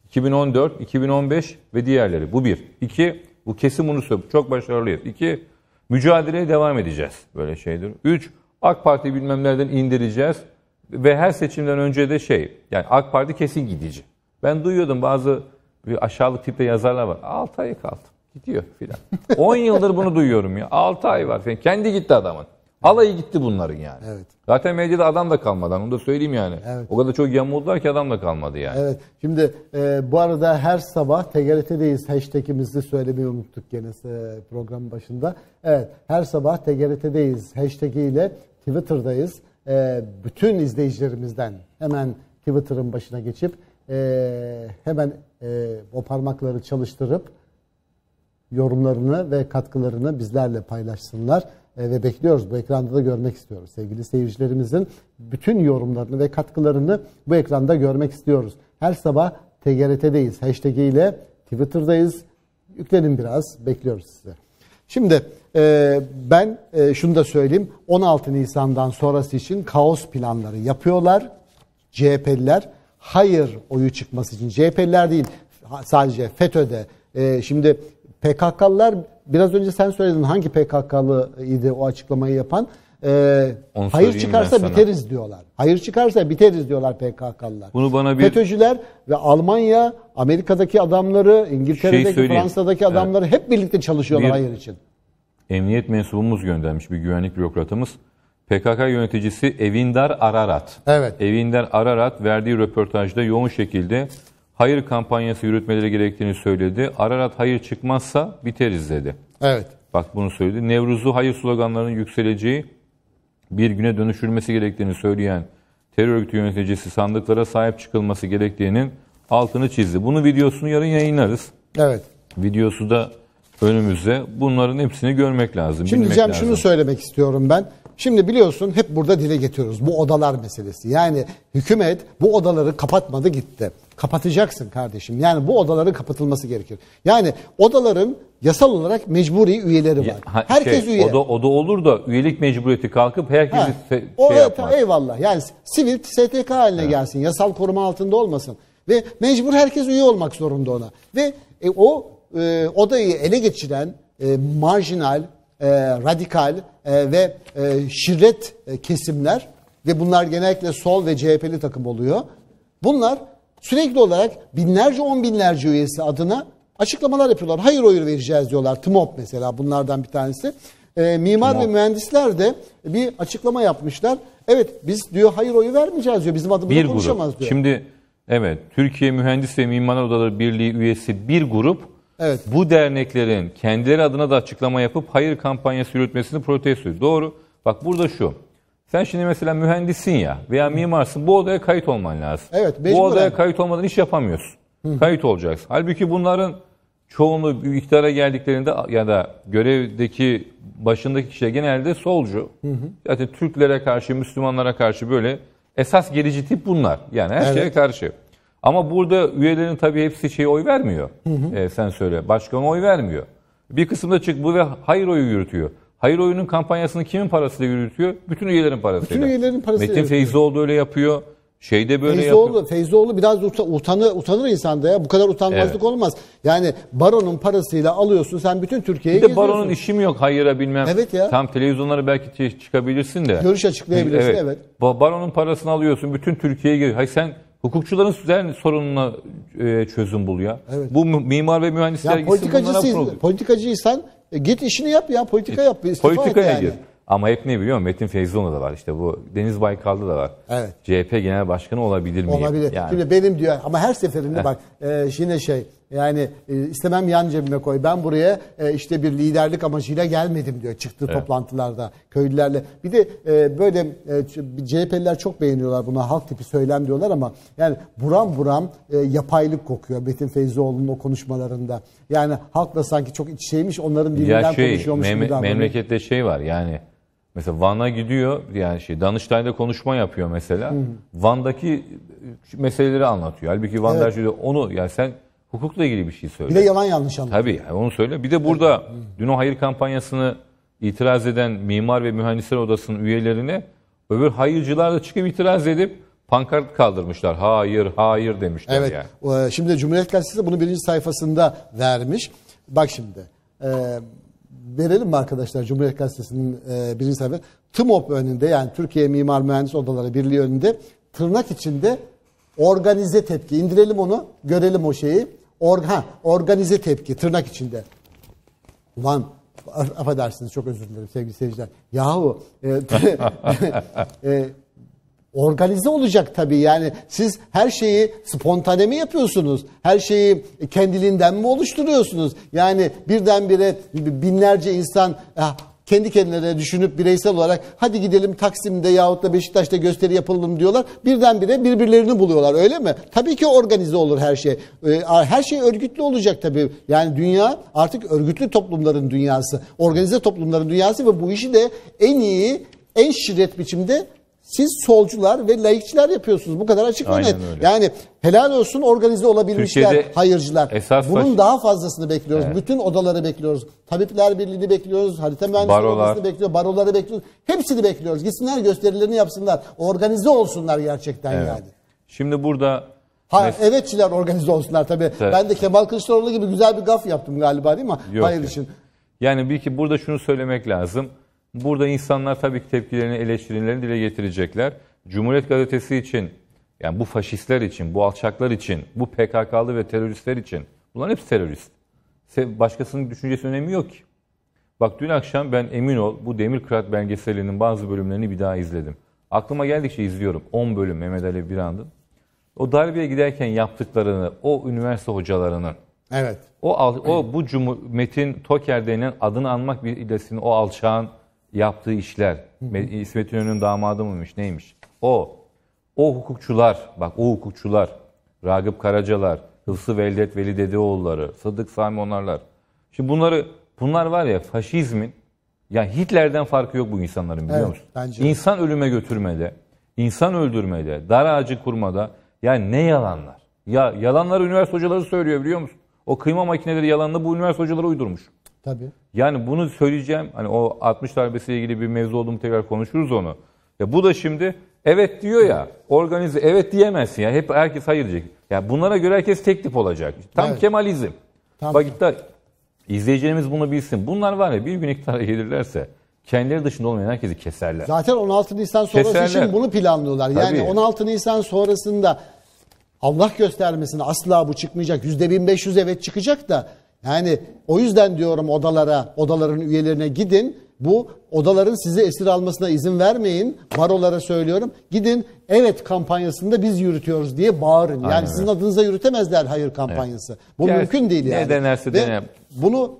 2014, 2015 ve diğerleri. Bu bir. 2. Bu kesin bunu söylüyor. Çok başarılıyız. 2. Mücadeleye devam edeceğiz. Böyle şeydir. 3. AK Parti bilmem nereden indireceğiz. Ve her seçimden önce de yani AK Parti kesin gidici. Ben duyuyordum bazı aşağılık tipte yazarlar var. 6 ay kaldı. Gidiyor filan. 10 yıldır bunu duyuyorum ya. 6 ay var filan. Kendi gitti adamın. Alayı gitti bunların yani. Evet. Zaten medyada adam da kalmadan onu da söyleyeyim yani. Evet. O kadar çok yamuldular ki adam da kalmadı yani. Evet. Şimdi bu arada her sabah TGRT'deyiz. Hashtag'imizi söylemeyi unuttuk gene programın başında. Evet. Her sabah TGRT'deyiz. Hashtag'iyle Twitter'dayız. Bütün izleyicilerimizden hemen Twitter'ın başına geçip hemen o parmakları çalıştırıp yorumlarını ve katkılarını bizlerle paylaşsınlar. Ve bekliyoruz. Bu ekranda da görmek istiyoruz. Sevgili seyircilerimizin bütün yorumlarını ve katkılarını bu ekranda görmek istiyoruz. Her sabah TGRT'deyiz. Hashtag ile Twitter'dayız. Yüklenin biraz. Bekliyoruz sizi. Şimdi ben şunu da söyleyeyim. 16 Nisan'dan sonrası için kaos planları yapıyorlar. CHP'liler hayır oyu çıkması için. CHP'liler değil. Sadece FETÖ'de. Şimdi PKK'lılar biraz önce sen söyledin hangi PKK'lıydı o açıklamayı yapan. Hayır çıkarsa biteriz diyorlar. Hayır çıkarsa biteriz diyorlar PKK'lılar. Bunu bana bir FETÖ'cüler ve Almanya, Amerika'daki adamları, İngiltere'deki, Fransa'daki adamları hep birlikte çalışıyorlar hayır için. Emniyet mensubumuz göndermiş bir güvenlik bürokratımız. PKK yöneticisi Evindar Ararat. Evet. Evindar Ararat verdiği röportajda yoğun şekilde hayır kampanyası yürütmeleri gerektiğini söyledi. Ararat hayır çıkmazsa biteriz dedi. Evet. Bak bunu söyledi. Nevruz'u hayır sloganlarının yükseleceği bir güne dönüşülmesi gerektiğini söyleyen terör örgütü yöneticisi sandıklara sahip çıkılması gerektiğinin altını çizdi. Bunun videosunu yarın yayınlarız. Evet. Videosu da önümüzde. Bunların hepsini görmek lazım. Şimdi Cem şunu söylemek istiyorum ben. Şimdi biliyorsun hep burada dile getiriyoruz bu odalar meselesi. Yani hükümet bu odaları kapatmadı gitti. Kapatacaksın kardeşim. Yani bu odaların kapatılması gerekir. Yani odaların yasal olarak mecburi üyeleri var. Herkes üye. Oda olur da üyelik mecburiyeti kalkıp herkes yapmaz. Eyvallah. Yani sivil STK haline gelsin. Yasal koruma altında olmasın. Ve mecbur herkes üye olmak zorunda ona. Ve o odayı ele geçiren marjinal, radikal ve şirret kesimler ve bunlar genellikle sol ve CHP'li takım oluyor. Bunlar sürekli olarak binlerce on binlerce üyesi adına açıklamalar yapıyorlar. Hayır oyu vereceğiz diyorlar. TMOP mesela bunlardan bir tanesi. Mimar ve mühendisler de bir açıklama yapmışlar. Evet biz diyor hayır oyu vermeyeceğiz diyor. Bizim adımızda konuşamaz diyor. Şimdi evet Türkiye Mühendis ve Mimar Odaları Birliği üyesi bir grup. Evet. Bu derneklerin kendileri adına da açıklama yapıp hayır kampanyası yürütmesini protesto ediyor. Doğru. Bak burada şu. Sen şimdi mesela mühendissin ya veya mimarsın bu odaya kayıt olman lazım. Evet, bu odaya kayıt olmadan iş yapamıyorsun. Hı. Kayıt olacaksın. Halbuki bunların çoğunluğu iktidara geldiklerinde ya da görevdeki başındaki kişiler genelde solcu. Hı hı. Zaten Türklere karşı, Müslümanlara karşı böyle esas gerici tip bunlar. Yani her şeye karşı. Ama burada üyelerin tabii hepsi oy vermiyor. Hı hı. Sen söyle. Başkan oy vermiyor. Bir kısımda çık bu ve hayır oyu yürütüyor. Hayır oyunun kampanyasını kimin parasıyla yürütüyor? Bütün üyelerin parasıyla. Bütün üyelerin parasıyla. Metin Feyzioğlu öyle yapıyor. Şeyde böyle Feyzioğlu biraz utanır insanda ya. Bu kadar utanmazlık olmaz. Yani baronun parasıyla alıyorsun, sen bütün Türkiye'yi geziyorsun. Bir de baronun işi mi yok, hayıra bilmem. Evet ya. Tam televizyonlara belki çıkabilirsin de. Görüş açıklayabilirsin, evet. Baronun parasını alıyorsun, bütün Türkiye'yi geziyorsun. Hayır, sen hukukçuların sorununa çözüm bul ya. Evet. Bu mimar ve mühendisler ya, politikacıysan git işini yap ya, politika yap. Politikaya gir. Ama hep ne biliyor musun? Metin Feyzioğlu'nda da var. İşte bu Deniz Baykal'da da var. Evet. CHP Genel Başkanı olabilir miyim? Olabilir. Yani. Şimdi benim diyor ama her seferinde bak yine yani istemem yan cebime koy. Ben buraya işte bir liderlik amacıyla gelmedim diyor. Çıktığı toplantılarda köylülerle. Bir de böyle CHP'liler çok beğeniyorlar buna. Halk tipi söylem diyorlar ama yani buram yapaylık kokuyor Metin Feyzioğlu'nun o konuşmalarında. Yani halkla sanki çok iç şeymiş, onların dilinden konuşuyormuş. Memlekette var yani. Mesela Van'a gidiyor, yani Danıştay'da konuşma yapıyor mesela. Van'daki meseleleri anlatıyor. Halbuki Van'da onu sen hukukla ilgili bir şey söyle. Bir de yalan yanlış anlatıyor. Tabii yani onu söyle. Bir de burada dün o hayır kampanyasını itiraz eden Mimar ve Mühendisler Odası'nın üyelerine öbür hayırcılar da çıkıp itiraz edip pankart kaldırmışlar. Hayır, hayır demişler yani. Şimdi Cumhuriyet Gazetesi bunu birinci sayfasında vermiş. Bak şimdi... verelim mi arkadaşlar Cumhuriyet Gazetesi'nin birinci sayfası? TMOB önünde, yani Türkiye Mimar Mühendis Odaları Birliği önünde, tırnak içinde organize tepki. İndirelim onu, görelim o şeyi. Organize tepki tırnak içinde. Ulan affedersiniz, çok özür dilerim sevgili seyirciler. Yahu organize olacak tabii, yani siz her şeyi spontane mi yapıyorsunuz? Her şeyi kendiliğinden mi oluşturuyorsunuz? Yani birdenbire binlerce insan kendi kendilerine düşünüp bireysel olarak hadi gidelim Taksim'de yahut da Beşiktaş'ta gösteri yapalım diyorlar. Birdenbire birbirlerini buluyorlar, öyle mi? Tabii ki organize olur her şey. Her şey örgütlü olacak tabii. Yani dünya artık örgütlü toplumların dünyası. Organize toplumların dünyası ve bu işi de en iyi, en şiddet biçimde siz solcular ve laikçiler yapıyorsunuz. Bu kadar açık ve net. Yani helal olsun, organize olabilmişler Türkiye'de hayırcılar. Bunun daha fazlasını bekliyoruz. Evet. Bütün odaları bekliyoruz. Tabipler Birliği'ni bekliyoruz. Harita Mühendisleri Odası'nı bekliyoruz. Baroları bekliyoruz. Hepsini bekliyoruz. Gitsinler, gösterilerini yapsınlar. Organize olsunlar gerçekten yani. Şimdi burada... evetçiler organize olsunlar tabii. Evet. Ben de Kemal Kılıçdaroğlu gibi güzel bir gaf yaptım galiba, değil mi? Yok, hayır için. Yani bir ki burada şunu söylemek lazım. Burada insanlar tabii ki tepkilerini, eleştirilerini dile getirecekler. Cumhuriyet Gazetesi için, yani bu faşistler için, bu alçaklar için, bu PKK'lı ve teröristler için, bunların hepsi terörist. Başkasının düşüncesi önemi yok ki. Bak dün akşam ben, emin ol, bu Demirkırat belgeselinin bazı bölümlerini bir daha izledim. Aklıma geldikçe izliyorum. 10 bölüm Mehmet Ali Birand'ın. O darbeye giderken yaptıklarını, o üniversite hocalarının, Metin Toker denen adını anmak bilesini o alçağın yaptığı işler, İsmet İnönü'nün damadı mıymış, neymiş? O hukukçular, bak o hukukçular, Ragıp Karacalar, Hıfzı Veldet Veli Dedeoğulları, Sıddık Sami Onarlar. Şimdi bunlar var ya, faşizmin, ya Hitler'den farkı yok bu insanların, biliyor musun? Bence. İnsan ölüme götürmede, insan öldürmede, dar ağacı kurmada, yani ne yalanlar. Ya yalanları üniversite hocaları söylüyor, biliyor musun? O kıyma makineleri yalanını bu üniversite hocaları uydurmuş. Tabii. Yani bunu söyleyeceğim. Hani o 60 darbesiyle ilgili bir mevzu oldu mu tekrar konuşuruz onu. Ya bu da şimdi evet diyor ya. Organize evet diyemezsin ya. Hep herkes hayır diyecek. Ya bunlara göre herkes tek tip olacak. Tam Kemalizm. Tam. Bak izleyicilerimiz bunu bilsin. Bunlar var ya, bir gün iktidara gelirlerse kendileri dışında olmayan herkesi keserler. Zaten 16 Nisan sonrası için bunu planlıyorlar. Yani 16 Nisan sonrasında Allah göstermesin, asla bu çıkmayacak. %1500 evet çıkacak da. Yani o yüzden diyorum odaların üyelerine gidin. Bu odaların sizi esir almasına izin vermeyin. Barolara söylüyorum. Gidin evet kampanyasında biz yürütüyoruz diye bağırın. Yani sizin adınıza yürütemezler hayır kampanyası. Evet. Bu mümkün değil yani. Ne denerse denem.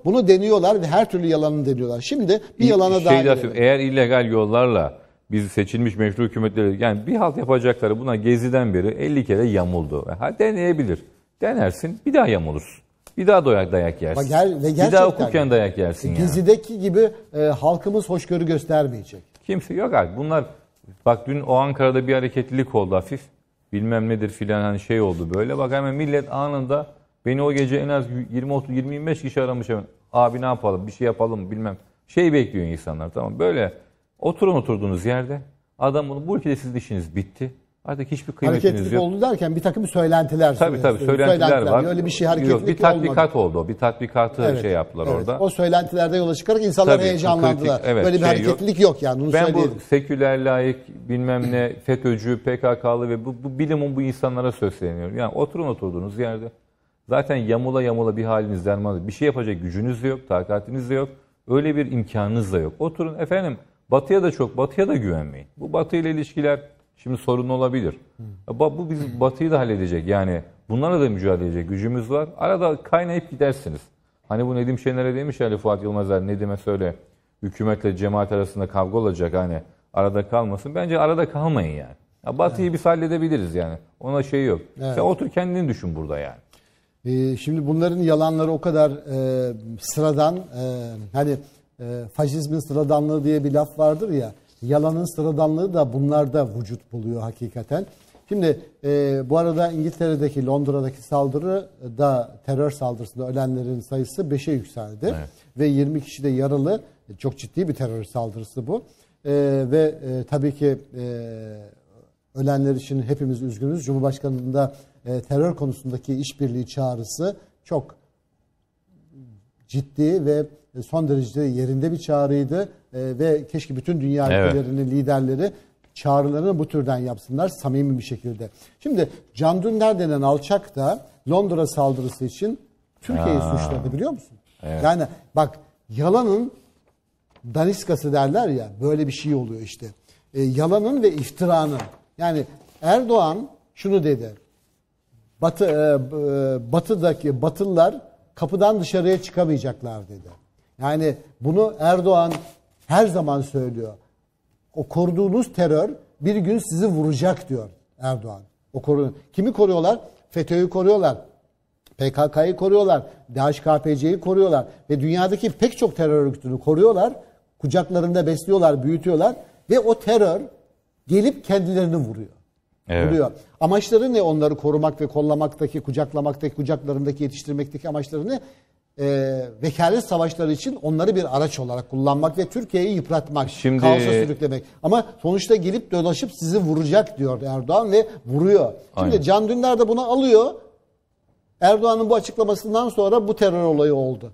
Bunu deniyorlar ve her türlü yalanını deniyorlar. Şimdi bir yalana daha girelim. Eğer illegal yollarla bizi seçilmiş meşru hükümetleri, yani bir halt yapacakları, buna Gezi'den beri 50 kere yamuldu. Ha, deneyebilir. Denersin, bir daha yamulursun. Bir daha dayak yersin. Bir daha okurken dayak yersin. Gezideki gibi halkımız hoşgörü göstermeyecek. Kimse yok artık. Bunlar bak dün o Ankara'da bir hareketlilik oldu hafif. Bilmem nedir filan, hani oldu böyle. Bak hemen millet anında, beni o gece en az 20-25 kişi aramış hemen. Abi ne yapalım, bir şey yapalım bilmem. Bekliyor insanlar, tamam. Böyle oturun oturduğunuz yerde. Adam bunu, bu ülkede sizin işiniz bitti. Artık hiçbir kıymetiniz hareketlik yok. Hareketlik oldu derken bir takım söylentiler. Tabii söylentiler var. Öyle bir şey hareketlik olmadı. Bir tatbikat oldu. Bir tatbikatı şey yaptılar orada. O söylentilerden yola çıkarak insanlar heyecanlandılar. Böyle bir hareketlilik yok yani. Bunu ben bu seküler, laik, bilmem ne, FETÖ'cü, PKK'lı ve bu bilimin bu insanlara söyleniyorum. Yani oturun oturduğunuz yerde. Zaten yamula bir haliniz dermanız. Bir şey yapacak gücünüz de yok, takatiniz de yok. Öyle bir imkanınız da yok. Oturun efendim. Batıya da güvenmeyin. Bu Batı ile ilişkiler şimdi sorun olabilir. Bu biz Batı'yı da halledecek. Yani bunlara da mücadele edecek gücümüz var. Arada kaynayıp gidersiniz. Hani bu Nedim Şener'e demiş Ali Fuat Yılmazer, Nedim'e söyle hükümetle cemaat arasında kavga olacak, hani arada kalmasın. Bence arada kalmayın yani. Batı'yı biz halledebiliriz yani. Ona şey yok. Evet. Sen otur kendini düşün burada yani. Şimdi bunların yalanları o kadar sıradan, hani faşizmin sıradanlığı diye bir laf vardır ya, yalanın sıradanlığı da bunlarda vücut buluyor hakikaten. Şimdi bu arada İngiltere'deki, Londra'daki saldırıda, terör saldırısında ölenlerin sayısı 5'e yükseldi. Evet. Ve 20 kişi de yaralı. Çok ciddi bir terör saldırısı bu. Ve tabii ki ölenler için hepimiz üzgünüz. Cumhurbaşkanı'nın da terör konusundaki işbirliği çağrısı çok ciddi ve son derece yerinde bir çağrıydı ve keşke bütün dünya ülkelerinin liderleri çağrılarını bu türden yapsınlar samimi bir şekilde. Şimdi Can Dündar denen alçak da Londra saldırısı için Türkiye'yi suçladı, biliyor musun? Evet. Yani bak, yalanın daniskası derler ya, böyle bir şey oluyor işte. Yalanın ve iftiranın. Yani Erdoğan şunu dedi. Batı'daki Batılılar kapıdan dışarıya çıkamayacaklar dedi. Yani bunu Erdoğan her zaman söylüyor. O koruduğunuz terör bir gün sizi vuracak diyor Erdoğan. Kimi koruyorlar? FETÖ'yü koruyorlar. PKK'yı koruyorlar. DHKPC'yi koruyorlar. Ve dünyadaki pek çok terör örgütünü koruyorlar. Kucaklarında besliyorlar, büyütüyorlar. Ve o terör gelip kendilerini vuruyor. Evet. Vuruyor. Amaçları ne? Onları korumak ve kollamaktaki, kucaklamaktaki, kucaklarındaki yetiştirmekteki amaçları ne? Vekalet savaşları için onları bir araç olarak kullanmak ve Türkiye'yi yıpratmak, kaosa sürüklemek. Ama sonuçta gelip dolaşıp sizi vuracak diyor Erdoğan ve vuruyor. Şimdi Can Dündar da bunu alıyor. Erdoğan'ın bu açıklamasından sonra bu terör olayı oldu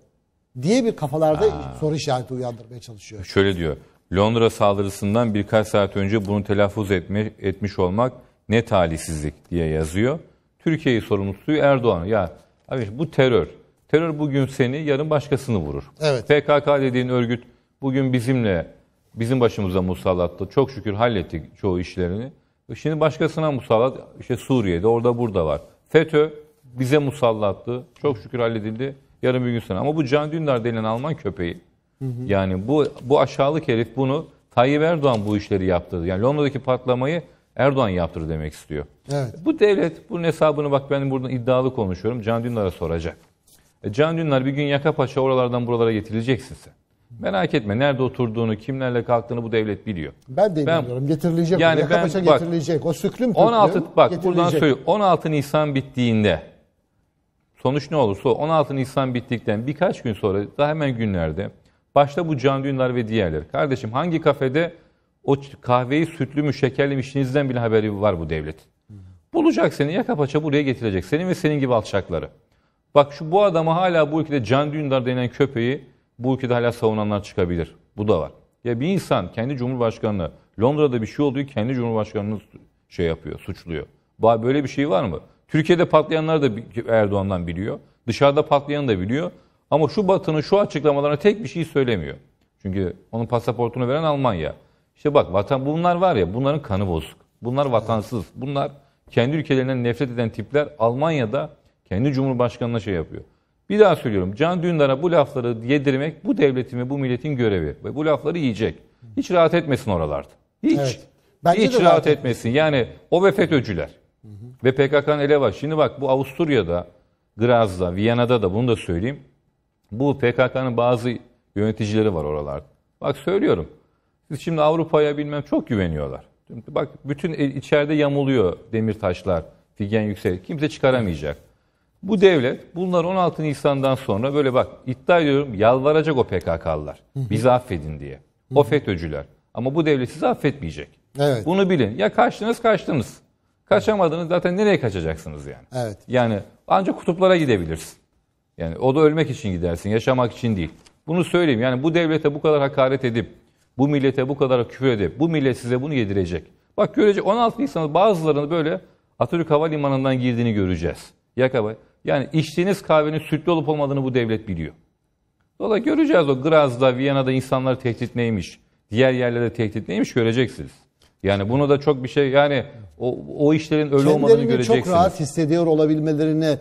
diye bir kafalarda soru işareti uyandırmaya çalışıyor. Şöyle diyor: Londra saldırısından birkaç saat önce bunu telaffuz etmiş olmak ne talihsizlik diye yazıyor. Türkiye'yi sorumlu tutuyor Erdoğan. Ya abi, bu terör. Terör bugün seni, yarın başkasını vurur. Evet. PKK dediğin örgüt bugün bizim başımıza musallattı. Çok şükür hallettik çoğu işlerini. Şimdi başkasına musallat, işte Suriye'de, orada burada var. FETÖ bize musallattı. Çok şükür halledildi. Yarın bir gün sana. Ama bu Can Dündar denilen Alman köpeği. Hı hı. Yani bu aşağılık herif bunu, Tayyip Erdoğan bu işleri yaptırdı. Yani Londra'daki patlamayı Erdoğan yaptırdı demek istiyor. Evet. Bu devlet bunun hesabını, bak ben buradan iddialı konuşuyorum, Can Dündar'a soracak. Can Dündar, bir gün yaka paşa oralardan buralara getirileceksin sen. Merak etme, nerede oturduğunu, kimlerle kalktığını bu devlet biliyor. Ben de biliyorum, getirilecek. Yani yaka paşa getirilecek. O süklüm 16, bak buradan söylüyorum. 16 Nisan bittiğinde, sonuç ne olursa, 16 Nisan bittikten birkaç gün sonra, daha hemen günlerde, başta bu Can Dündar ve diğerleri. Kardeşim, hangi kafede o kahveyi sütlü mü şekerli mi içtiğinizden bile haberi var bu devlet. Bulacak seni, yaka paça buraya getirecek. Senin ve senin gibi alçakları. Bak bu adama, hala bu ülkede Can Dündar denen köpeği bu ülkede hala savunanlar çıkabilir. Bu da var. Ya bir insan kendi cumhurbaşkanını, Londra'da bir şey olduğu, kendi cumhurbaşkanını şey yapıyor, suçluyor. Böyle bir şey var mı? Türkiye'de patlayanlar da Erdoğan'dan biliyor. Dışarıda patlayan da biliyor. Ama şu Batı'nın şu açıklamalarına tek bir şey söylemiyor. Çünkü onun pasaportunu veren Almanya. İşte bak bunlar var ya, bunların kanı bozuk. Bunlar vatansız. Bunlar kendi ülkelerinden nefret eden tipler. Almanya'da kendi cumhurbaşkanına şey yapıyor. Bir daha söylüyorum. Can Dündar'a bu lafları yedirmek bu devletin ve bu milletin görevi. Ve bu lafları yiyecek. Hiç rahat etmesin oralarda. Hiç. Evet. Hiç rahat etmesin. Yani o ve FETÖ'cüler. Ve PKK'nın ele var. Şimdi bak bu Avusturya'da, Graz'da, Viyana'da da, bunu da söyleyeyim. Bu PKK'nın bazı yöneticileri var oralarda. Bak söylüyorum. Siz şimdi Avrupa'ya bilmem çok güveniyorlar. Bak bütün içeride yamuluyor Demirtaşlar, Figen Yüksel. Kimse çıkaramayacak. Bu devlet bunlar 16 Nisan'dan sonra böyle, bak iddia ediyorum, yalvaracak o PKK'lılar. Bizi affedin diye. O FETÖ'cüler. Ama bu devlet sizi affetmeyecek. Evet. Bunu bilin. Ya kaçtınız. Kaçamadınız zaten, nereye kaçacaksınız yani? Evet. Yani ancak kutuplara gidebilirsin. Yani o da ölmek için gidersin, yaşamak için değil. Bunu söyleyeyim. Yani bu devlete bu kadar hakaret edip, bu millete bu kadar küfür edip, bu millet size bunu yedirecek. Bak görecek, 16 Nisan'da bazılarını böyle Atatürk Havalimanı'ndan girdiğini göreceğiz. Yani içtiğiniz kahvenin sütlü olup olmadığını bu devlet biliyor. Dolayısıyla göreceğiz, o Graz'da, Viyana'da insanlar tehdit neymiş, diğer yerlerde tehdit neymiş göreceksiniz. Yani bunu da çok bir şey, yani o işlerin öyle olmadığını göreceksiniz. Çok rahat hissediyor olabilmelerini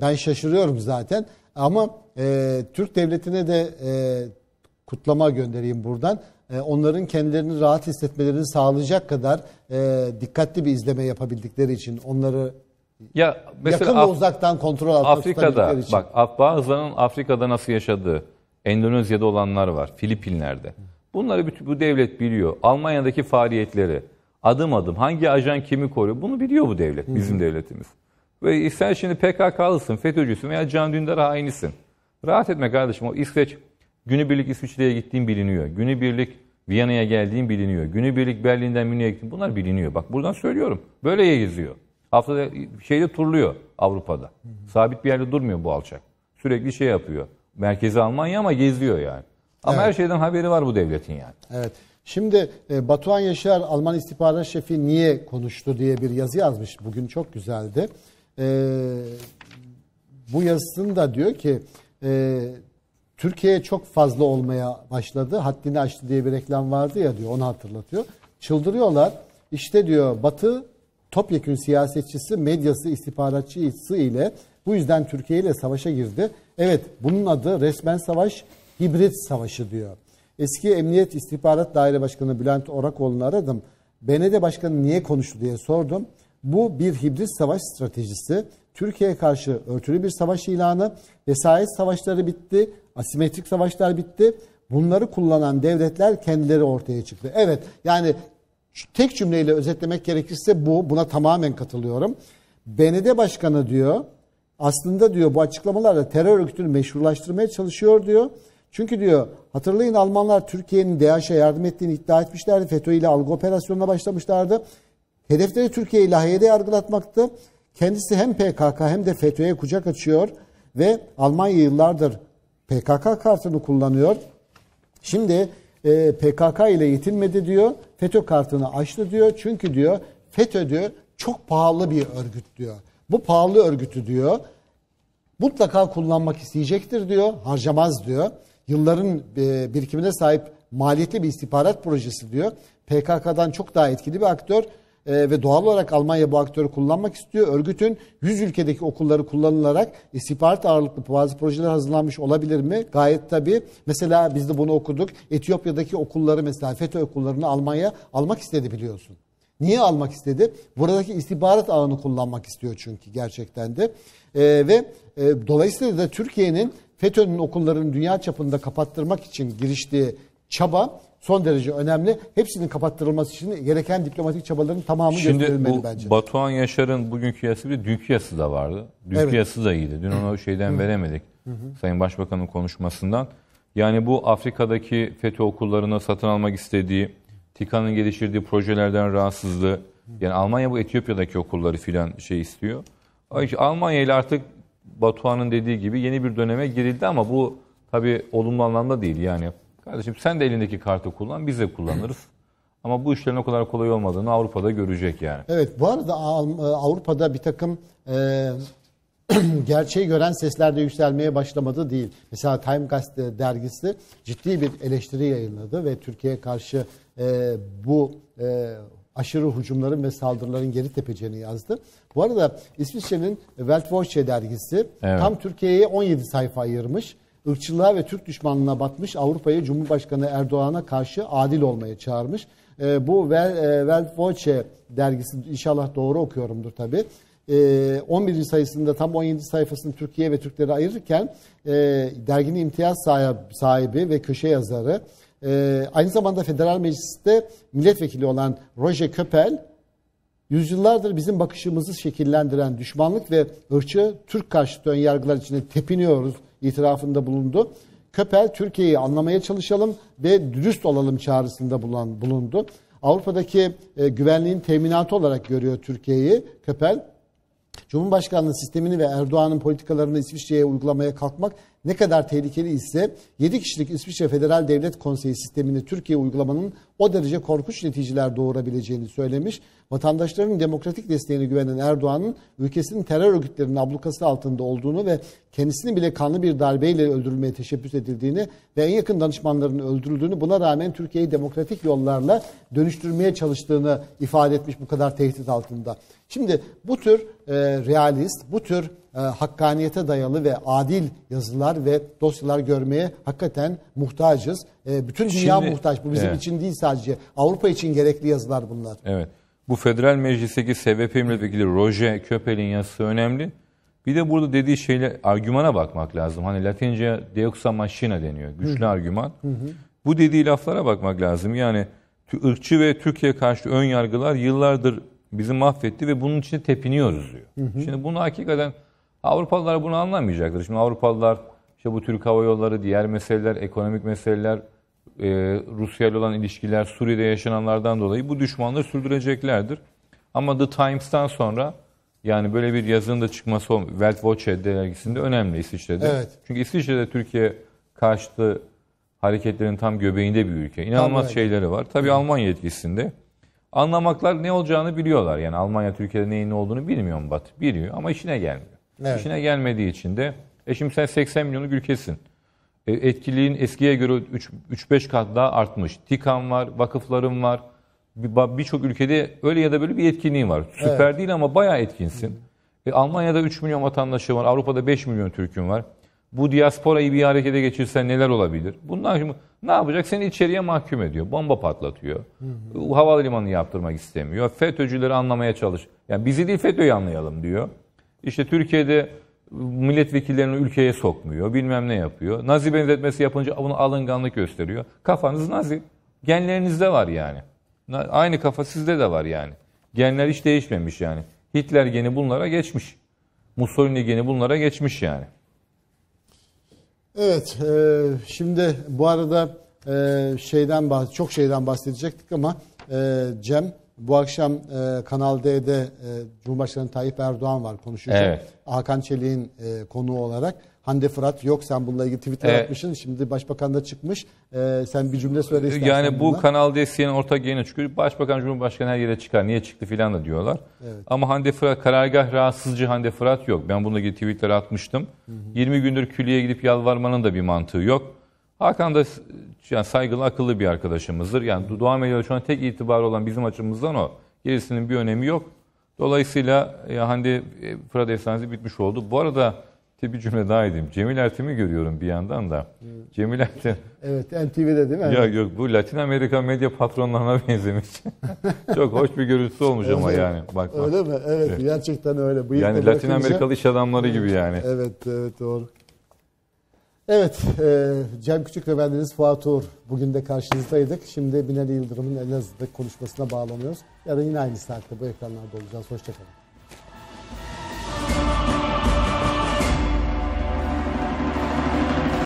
ben şaşırıyorum zaten. Ama Türk devletine de kutlama göndereyim buradan. Onların kendilerini rahat hissetmelerini sağlayacak kadar dikkatli bir izleme yapabildikleri için, onları ya yakın ve uzaktan kontrol altında Afrika'da, için. Bak bazılarının Afrika'da nasıl yaşadığı, Endonezya'da olanlar var, Filipinler'de. Bunları bu devlet biliyor. Almanya'daki faaliyetleri, adım adım hangi ajan kimi koruyor, bunu biliyor bu devlet, bizim devletimiz. Ve sen şimdi PKK'lısın, FETÖ'cüsün veya Can Dündar hainisin. Rahat etme kardeşim, o İsveç, günübirlik İsviçre'ye gittiğin biliniyor. Günübirlik Viyana'ya geldiğin biliniyor. Günübirlik Berlin'den Münih'e gittiğin, bunlar biliniyor. Bak buradan söylüyorum, böyle geziyor. Haftada şeyde turluyor Avrupa'da. Sabit bir yerde durmuyor bu alçak. Sürekli şey yapıyor. Merkezi Almanya ama geziyor yani. Ama evet, her şeyden haberi var bu devletin yani. Evet. Şimdi Batuhan Yaşar, Alman istihbarat şefi niye konuştu diye bir yazı yazmış. Bugün çok güzeldi. Bu yazısında diyor ki Türkiye çok fazla olmaya başladı. Haddini aştı diye bir reklam vardı ya diyor. Onu hatırlatıyor. Çıldırıyorlar. İşte diyor Batı topyekün siyasetçisi, medyası, istihbaratçısı ile bu yüzden Türkiye ile savaşa girdi. Evet, bunun adı resmen savaş, hibrit savaşı diyor. Eski Emniyet İstihbarat Daire Başkanı Bülent Orakoğlu'nu aradım. BND Başkanı niye konuştu diye sordum. Bu bir hibrit savaş stratejisi. Türkiye'ye karşı örtülü bir savaş ilanı, vesayet savaşları bitti, asimetrik savaşlar bitti. Bunları kullanan devletler kendileri ortaya çıktı. Evet, yani tek cümleyle özetlemek gerekirse bu, buna tamamen katılıyorum. BND Başkanı diyor, aslında diyor bu açıklamalarla terör örgütünü meşrulaştırmaya çalışıyor diyor. Çünkü diyor hatırlayın, Almanlar Türkiye'nin DAEŞ'e yardım ettiğini iddia etmişlerdi. FETÖ ile algı operasyonuna başlamışlardı. Hedefleri Türkiye'yi ilahiyede yargılatmaktı. Kendisi hem PKK hem de FETÖ'ye kucak açıyor ve Almanya yıllardır PKK kartını kullanıyor. Şimdi PKK ile yetinmedi diyor. FETÖ kartını açtı diyor. Çünkü diyor FETÖ diyor çok pahalı bir örgüt diyor. Bu pahalı örgütü diyor mutlaka kullanmak isteyecektir diyor. Harcamaz diyor. Yılların birikimine sahip maliyetli bir istihbarat projesi diyor. PKK'dan çok daha etkili bir aktör ve doğal olarak Almanya bu aktörü kullanmak istiyor. Örgütün 100 ülkedeki okulları kullanılarak istihbarat ağırlıklı bazı projeler hazırlanmış olabilir mi? Gayet tabii. Mesela biz de bunu okuduk. Etiyopya'daki okulları, mesela FETÖ okullarını Almanya almak istedi biliyorsun. Niye almak istedi? Buradaki istihbarat ağını kullanmak istiyor çünkü gerçekten de. Dolayısıyla da Türkiye'nin FETÖ'nün okullarını dünya çapında kapattırmak için giriştiği çaba son derece önemli. Hepsinin kapattırılması için gereken diplomatik çabaların tamamı gösterilmeli bence. Şimdi Batuhan Yaşar'ın bugünkü yazısı bir dünkü yazısı da vardı. Dünkü yazısı da iyiydi. Dün ona şeyden veremedik. Sayın Başbakan'ın konuşmasından. Yani bu Afrika'daki FETÖ okullarına satın almak istediği, TİKA'nın geliştirdiği projelerden rahatsızlığı. Yani Almanya bu Etiyopya'daki okulları filan şey istiyor. Almanya ile artık Batuhan'ın dediği gibi yeni bir döneme girildi ama bu tabii olumlu anlamda değil. Yani kardeşim sen de elindeki kartı kullan, biz de kullanırız. Ama bu işlerin o kadar kolay olmadığını Avrupa'da görecek yani. Evet, bu arada Avrupa'da bir takım gerçeği gören sesler de yükselmeye başlamadı değil. Mesela Time Gazete dergisi ciddi bir eleştiri yayınladı ve Türkiye'ye karşı bu aşırı hücumların ve saldırıların geri tepeceğini yazdı. Bu arada İsviçre'nin Weltwoche dergisi tam Türkiye'ye 17 sayfa ayırmış. Irkçılığa ve Türk düşmanlığına batmış Avrupa'yı Cumhurbaşkanı Erdoğan'a karşı adil olmaya çağırmış. Bu Weltwoche dergisi, inşallah doğru okuyorumdur tabii. 11. sayısında tam 17 sayfasını Türkiye ve Türklere ayırırken derginin imtiyaz sahibi ve köşe yazarı, aynı zamanda Federal Meclis'te milletvekili olan Roger Köppel, yüzyıllardır bizim bakışımızı şekillendiren düşmanlık ve ırkçı Türk karşıtı önyargılar içinde tepiniyoruz itirafında bulundu. Köppel, Türkiye'yi anlamaya çalışalım ve dürüst olalım çağrısında bulundu. Avrupa'daki güvenliğin teminatı olarak görüyor Türkiye'yi Köppel. Cumhurbaşkanlığı sistemini ve Erdoğan'ın politikalarını İsviçre'ye uygulamaya kalkmak ne kadar tehlikeli ise 7 kişilik İsviçre Federal Devlet Konseyi sistemini Türkiye'ye uygulamanın o derece korkunç neticeler doğurabileceğini söylemiş. Vatandaşların demokratik desteğine güvenen Erdoğan'ın ülkesinin terör örgütlerinin ablukası altında olduğunu ve kendisini bile kanlı bir darbeyle öldürülmeye teşebbüs edildiğini ve en yakın danışmanlarının öldürüldüğünü, buna rağmen Türkiye'yi demokratik yollarla dönüştürmeye çalıştığını ifade etmiş bu kadar tehdit altında. Şimdi bu tür realist, bu tür hakkaniyete dayalı ve adil yazılar ve dosyalar görmeye hakikaten muhtacız. Bütün dünya muhtaç. Bu bizim için değil sadece. Avrupa için gerekli yazılar bunlar. Evet. Bu Federal Meclis'teki SVP milletvekili Roger Köppel'in yazısı önemli. Bir de burada dediği şeyle argümana bakmak lazım. Hani Latince deoxa machina deniyor. Güçlü argüman. Bu dediği laflara bakmak lazım. Yani ırkçı ve Türkiye karşıtı ön yargılar yıllardır bizi mahvetti ve bunun için tepiniyoruz diyor. Şimdi bunu hakikaten Avrupalılar bunu anlamayacaktır. Şimdi Avrupalılar işte bu Türk Hava Yolları, diğer meseleler, ekonomik meseleler, Rusya ile olan ilişkiler, Suriye'de yaşananlardan dolayı bu düşmanları sürdüreceklerdir. Ama The Times'tan sonra yani böyle bir yazının da çıkması Weltwoche dergisinde önemli İsviçre'de. Evet. Çünkü İsviçre'de Türkiye karşıtı hareketlerin tam göbeğinde bir ülke. İnanılmaz şeyleri var. Tabii Almanya etkisinde. Anlamaklar ne olacağını biliyorlar. Yani Almanya Türkiye'de neyin ne olduğunu bilmiyor mu Batı? Biliyor ama işine gelmiyor. Evet. İşine gelmediği için de şimdi sen 80 milyonluk ülkesin. Etkiliğin eskiye göre 3-5 kat daha artmış. TİKA'n var, vakıfların var. Birçok ülkede öyle ya da böyle bir etkinliğin var. Süper değil ama bayağı etkinsin. Almanya'da 3 milyon vatandaşı var. Avrupa'da 5 milyon Türk'ün var. Bu diasporayı bir harekete geçirsen neler olabilir? Bunlar şimdi ne yapacak? Seni içeriye mahkum ediyor. Bomba patlatıyor. Havalimanı yaptırmak istemiyor. FETÖ'cüleri anlamaya çalış. Yani bizi değil FETÖ'yü anlayalım diyor. İşte Türkiye'de milletvekillerini ülkeye sokmuyor. Bilmem ne yapıyor. Nazi benzetmesi yapınca bunu alınganlık gösteriyor. Kafanız Nazi. Genlerinizde var yani. Aynı kafa sizde de var yani. Genler hiç değişmemiş yani. Hitler geni bunlara geçmiş. Mussolini geni bunlara geçmiş yani. Evet. Şimdi bu arada çok şeyden bahsedecektik ama Cem, bu akşam Kanal D'de Cumhurbaşkanı Tayyip Erdoğan var konuşacak. Evet. Hakan Çelik'in konuğu olarak. Hande Fırat yok, sen bununla ilgili Twitter atmışsın. Şimdi başbakan da çıkmış. Sen bir cümle söyle istersen. Yani bu bundan. Kanal D'nin ortak yayına çıkıyor. Başbakan, Cumhurbaşkanı her yere çıkar. Niye çıktı filan da diyorlar. Evet. Ama Hande Fırat, karargah rahatsızcı Hande Fırat yok. Ben bununla ilgili Twitter atmıştım. 20 gündür külliye gidip yalvarmanın da bir mantığı yok. Hakan da yani saygılı, akıllı bir arkadaşımızdır. Yani Doğan Medya'da şu an tek itibarı olan bizim açımızdan o. Gerisinin bir önemi yok. Dolayısıyla Hande Fırat efsanesi bitmiş oldu. Bu arada bir cümle daha edeyim. Cemil Ertem'i görüyorum bir yandan da. Evet. Cemil Ertem. Evet, NTV'de değil mi? Ya yok, bu Latin Amerika medya patronlarına benzemiş. Çok hoş bir görüntüsü olmuş ama yani. Bak. Öyle mi? Evet, gerçekten öyle. Bıyıkla yani Latin Amerikalı iş adamları gibi yani. Evet, evet, doğru. Evet, Cem Küçük ve ben Deniz Fuat Uğur bugün de karşınızdaydık. Şimdi Binali Yıldırım'ın Elazığ'daki konuşmasına bağlanıyoruz. Yarın yine aynı saatte bu ekranlarda olacağız. Hoşçakalın.